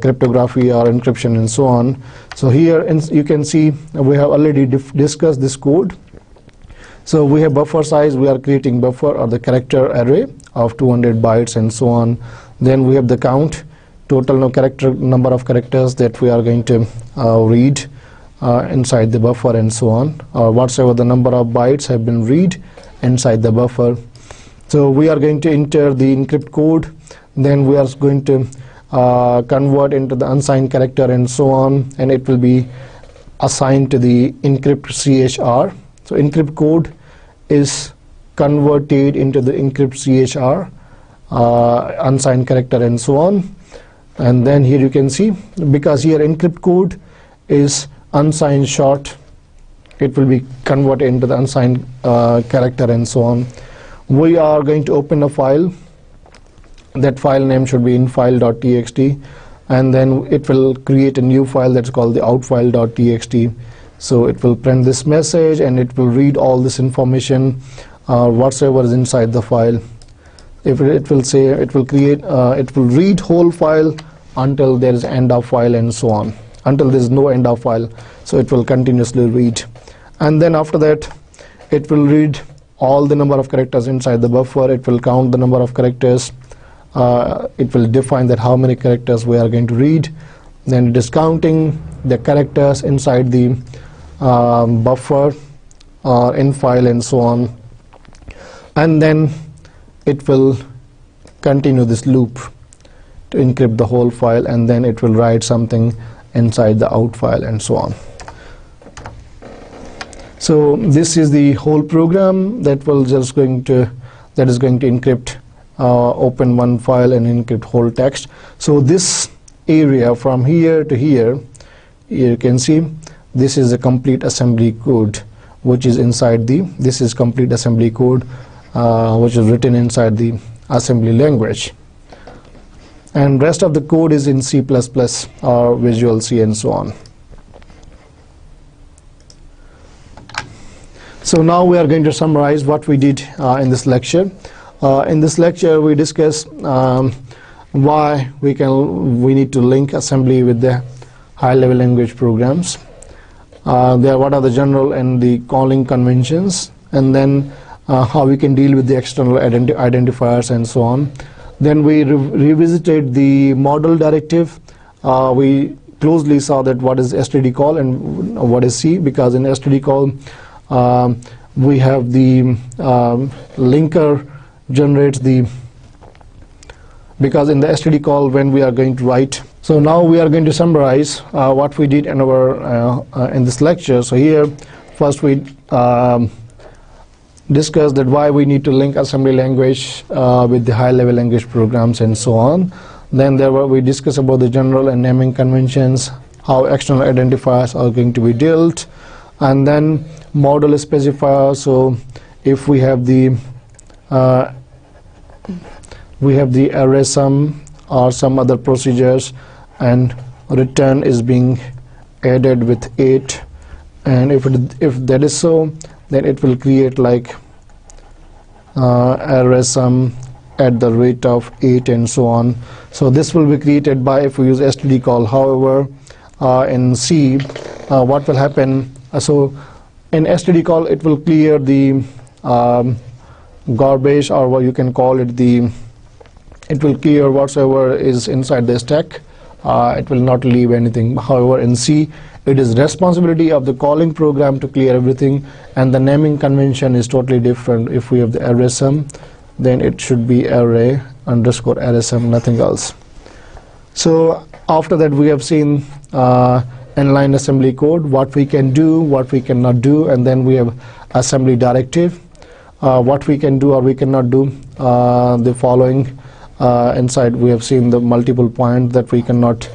cryptography or encryption and so on. So here you can see we have already discussed this code. So we have buffer size, we are creating buffer or the character array of 200 bytes and so on. Then we have the count, total number of characters that we are going to read inside the buffer and so on, or whatsoever the number of bytes have been read inside the buffer. So we are going to enter the encrypt code, then we are going to convert into the unsigned character and so on, and it will be assigned to the encrypt CHR. So encrypt code is converted into the encrypt CHR, unsigned character and so on. And then here you can see, because here encrypt code is unsigned short, it will be converted into the unsigned character and so on. We are going to open a file. That file name should be infile.txt, and then it will create a new file that's called the outfile.txt. So it will print this message and it will read all this information, whatsoever is inside the file. If it will say, it will create, it will read whole file until there is end of file and so on, until there is no end of file. So it will continuously read, and then after that it will read all the number of characters inside the buffer. It will count the number of characters, it will define that how many characters we are going to read. Then it is counting the characters inside the buffer or in file and so on. And then it will continue this loop to encrypt the whole file, and then it will write something inside the out file and so on. So this is the whole program that will just going to encrypt open one file and encrypt whole text. So this area from here to here, you can see this is a complete assembly code which is inside the, this is complete assembly code which is written inside the assembly language, and rest of the code is in C++ or Visual C and so on. So now we are going to summarize what we did in this lecture. In this lecture we discussed why we need to link assembly with the high level language programs. What are the general and the calling conventions, and then how we can deal with the external identifiers and so on. Then we revisited the model directive. We closely saw that what is std call and what is C, because in std call we have the linker generates the, because in the std call when we are going to write. So now we are going to summarize what we did in our in this lecture. So here first we discussed that why we need to link assembly language with the high level language programs and so on. Then we discussed about the general and naming conventions, how external identifiers are going to be dealt, and then model specifier. So if we have the array sum or some other procedures, and return is being added with 8, and if that is so, then it will create like array sum at the rate of 8 and so on. So this will be created by if we use std call. However, in C what will happen, so in std call it will clear the garbage, or what you can call it, it will clear whatsoever is inside the stack. It will not leave anything. However, in C it is responsibility of the calling program to clear everything, and the naming convention is totally different. If we have the array sum, then it should be array underscore array sum, nothing else. So after that we have seen inline assembly code, what we can do, what we cannot do, and then we have assembly directive, what we can do or we cannot do. The following inside we have seen the multiple points that we cannot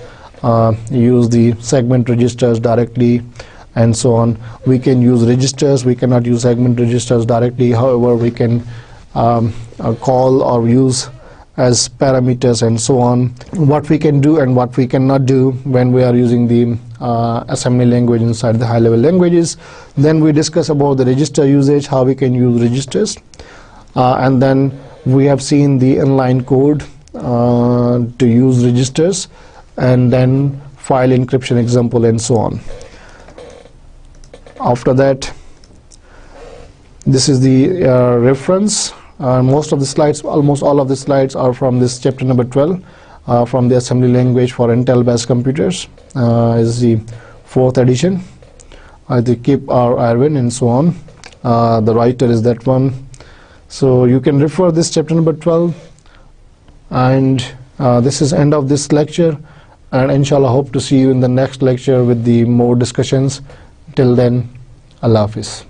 use the segment registers directly and so on. We can use registers, we cannot use segment registers directly. However, we can call or use as parameters and so on. What we can do and what we cannot do when we are using the assembly language inside the high level languages. Then we discuss about the register usage, how we can use registers, and then we have seen the inline code to use registers, and then file encryption example and so on. After that, this is the reference. Most of the slides, almost all of the slides are from this chapter number 12 from the assembly language for Intel based computers, is the 4th edition, the Kip R. Irvine and so on. The writer is that one. So you can refer this chapter number 12, and this is end of this lecture, and inshallah hope to see you in the next lecture with the more discussions. Till then, Allah Hafiz.